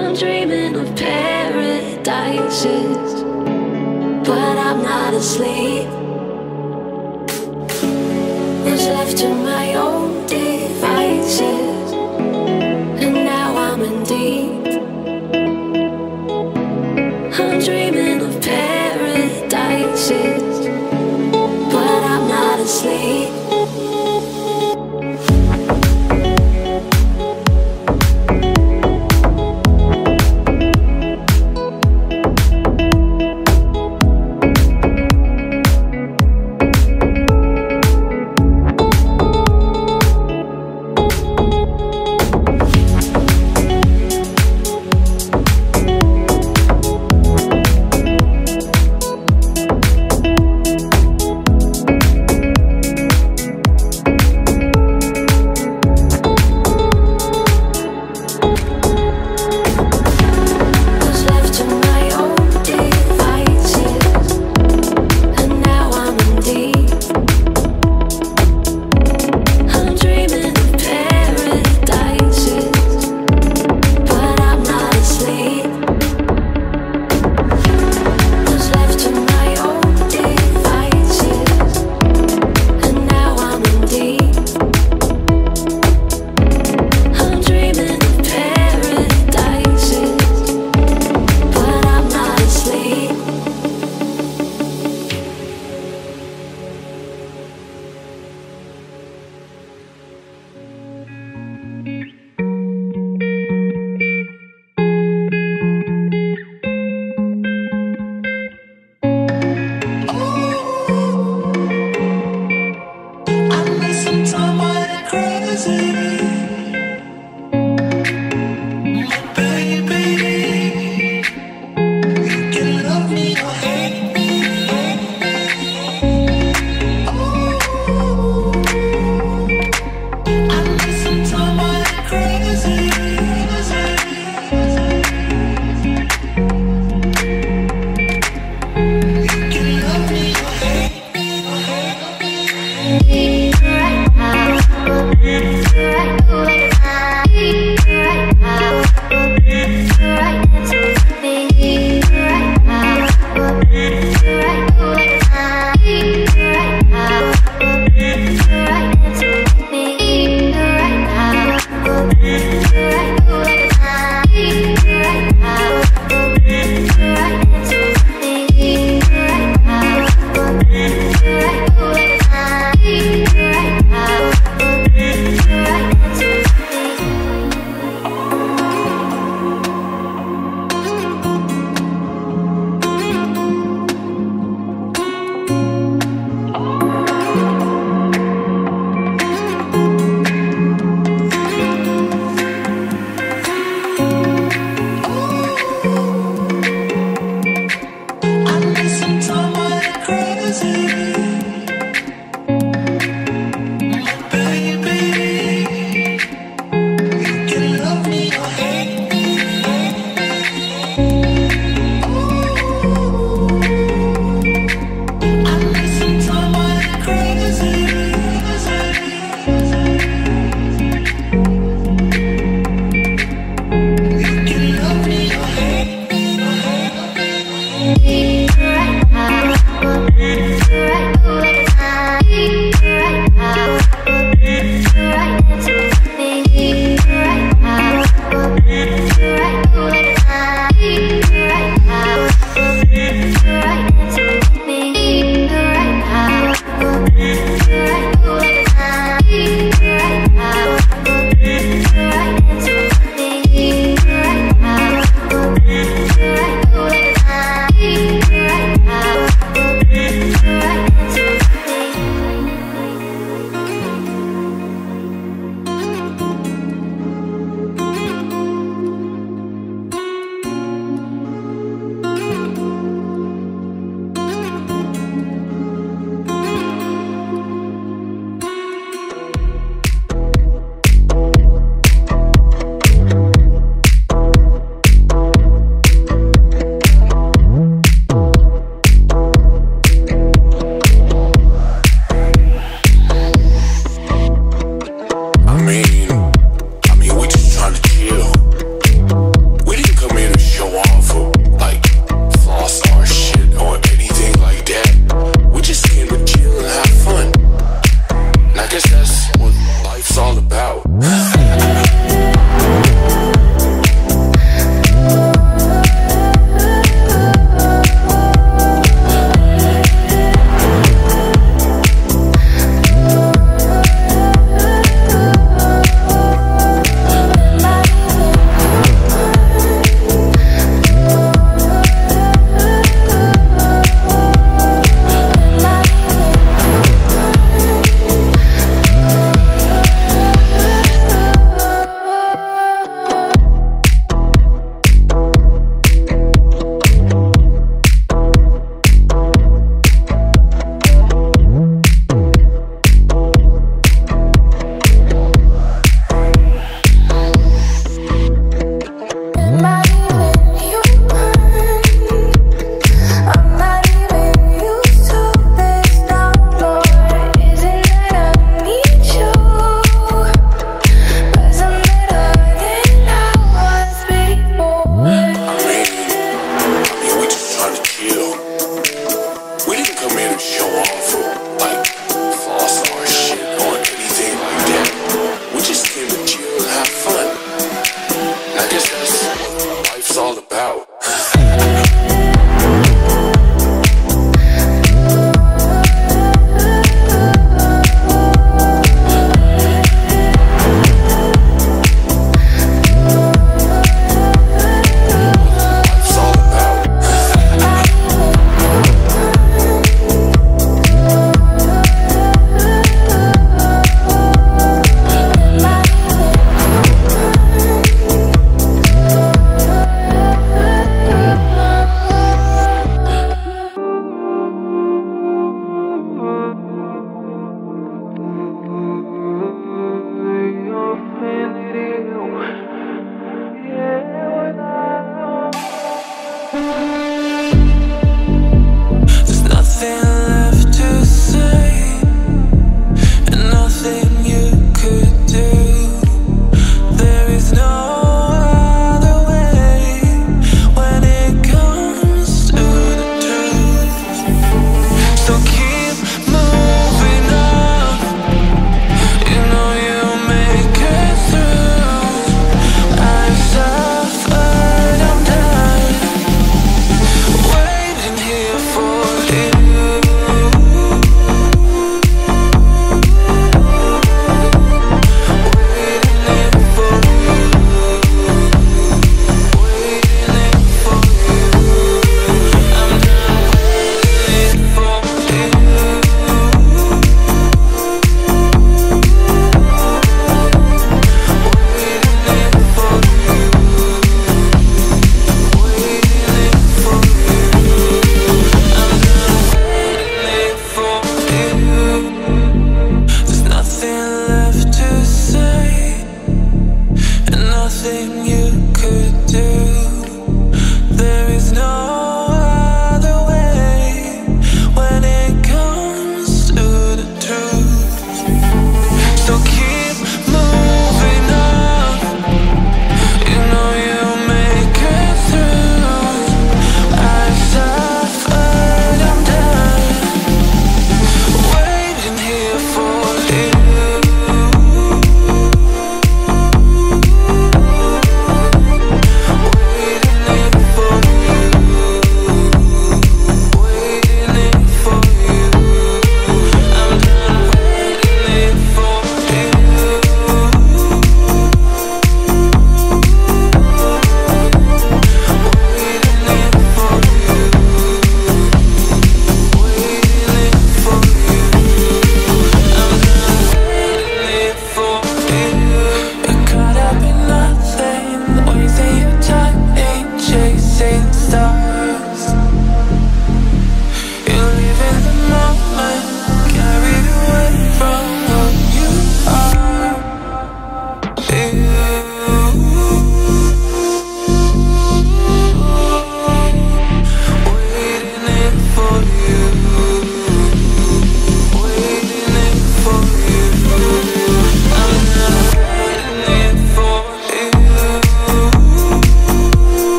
I'm dreaming of paradises, but I'm not asleep. Was left to my own devices, and now I'm in deep. I'm dreaming of paradises, but I'm not asleep.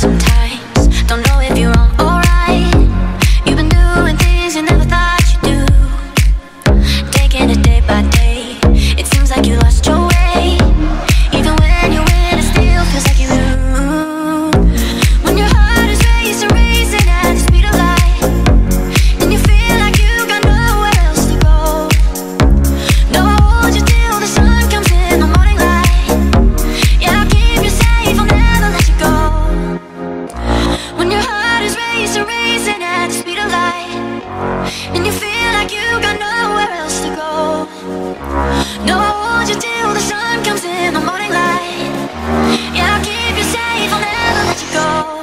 sometimes. Don't know if you're wrong or right. You've been doing things you never thought you'd do. Taking it day by day, it seems like you lost your way. Even when you win, it still feels like you lose. When your heart is racing at the speed of light, then you feel like you got nowhere else to go. No, I hold you till the sun comes in the morning light. Yeah, I'll keep you safe, I'll never let you go. When your heart is racing at the speed of light, and you feel like you got nowhere else to go. No, I hold you till the sun comes in the morning light. Yeah, I'll keep you safe, I'll never let you go.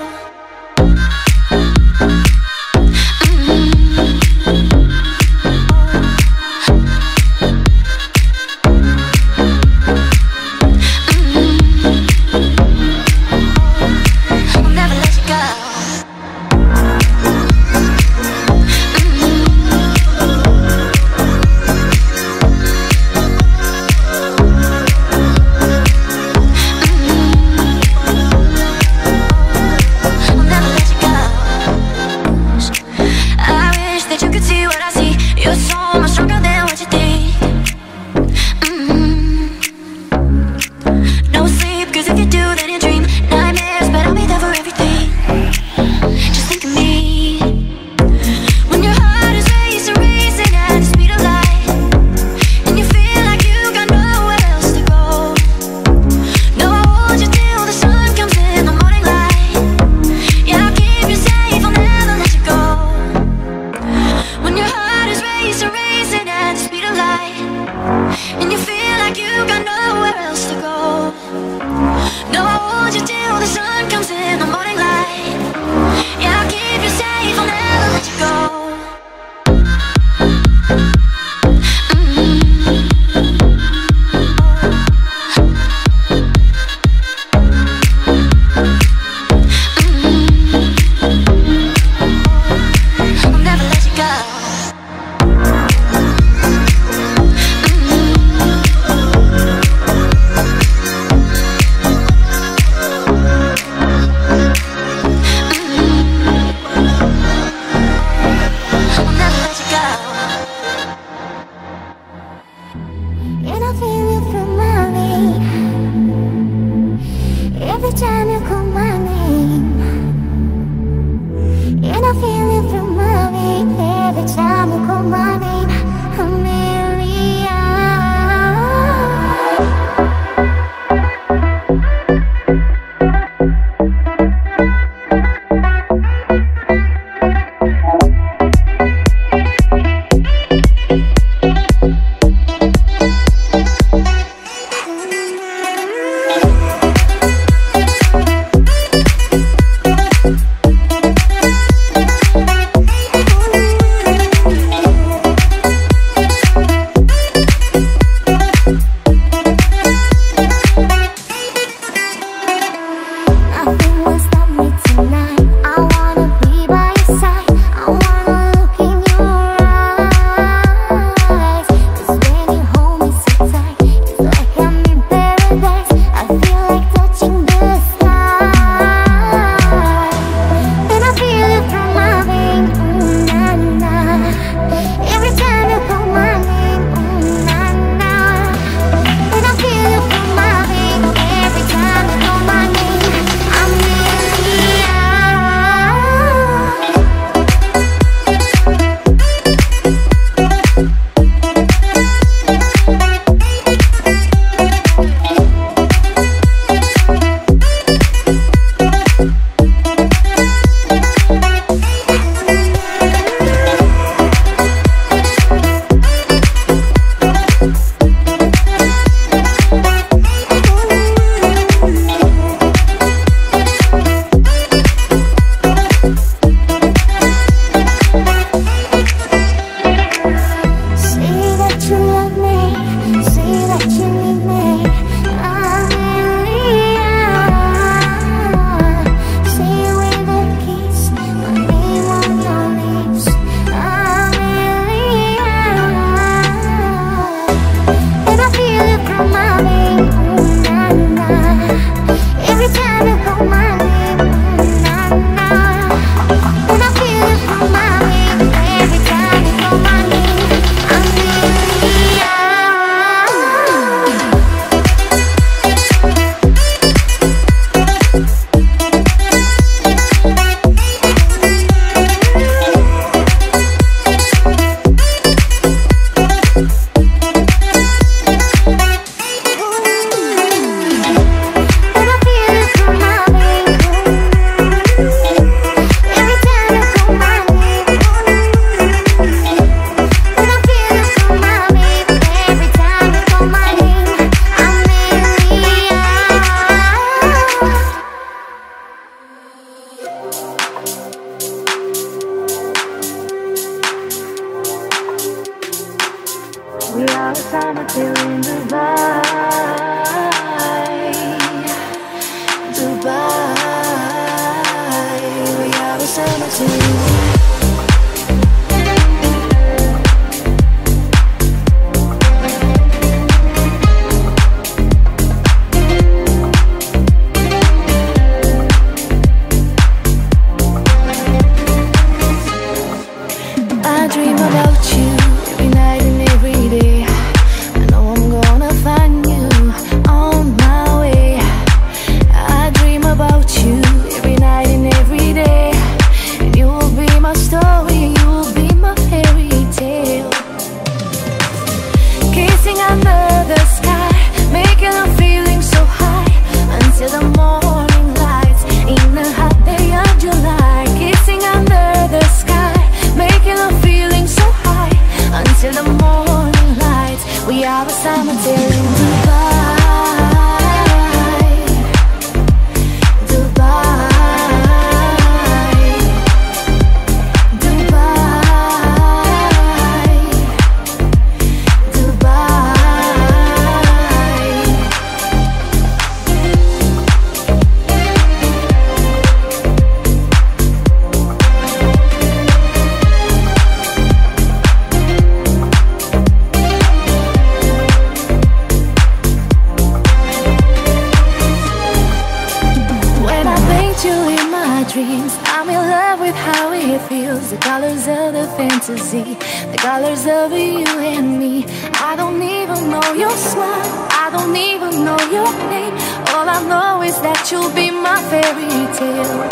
dreams. I'm in love with how it feels. The colors of the fantasy, the colors of you and me. I don't even know your smile, I don't even know your name. All I know is that you'll be my fairy tale.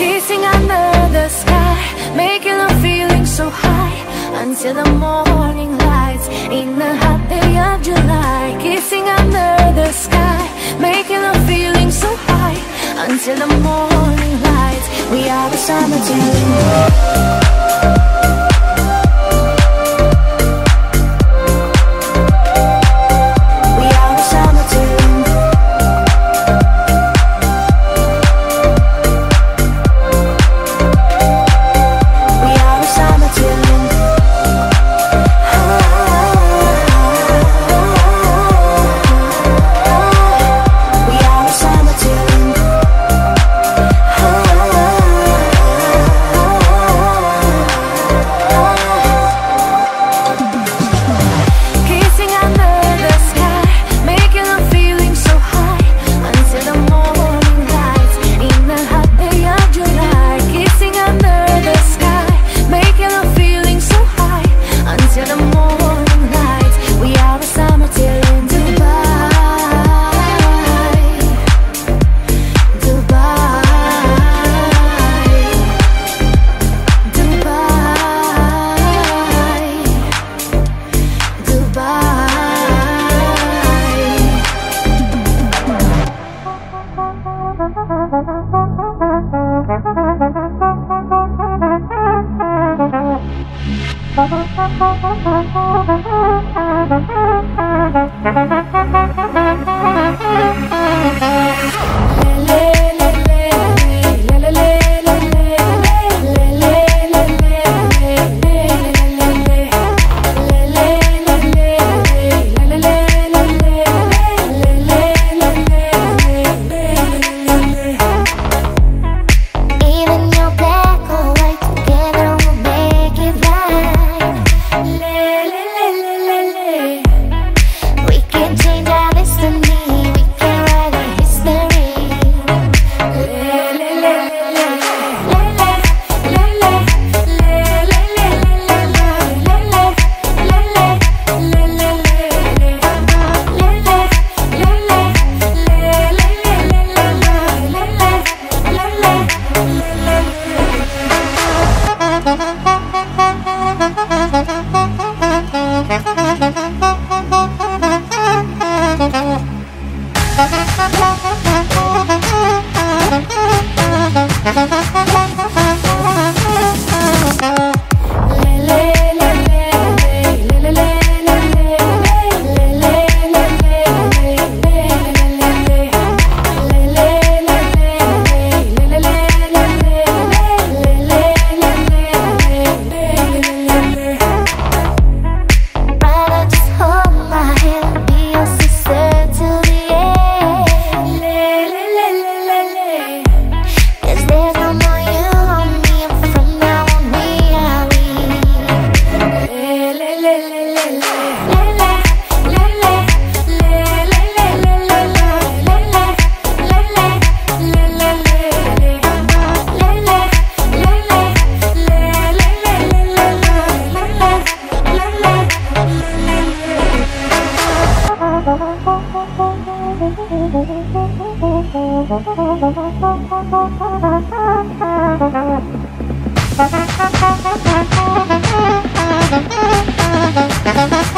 Kissing under the sky, making a feeling so high, until the morning lights in the hot day of July. Kissing under the sky, making a feeling so high, until the morning lights. We are the summer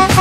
dew.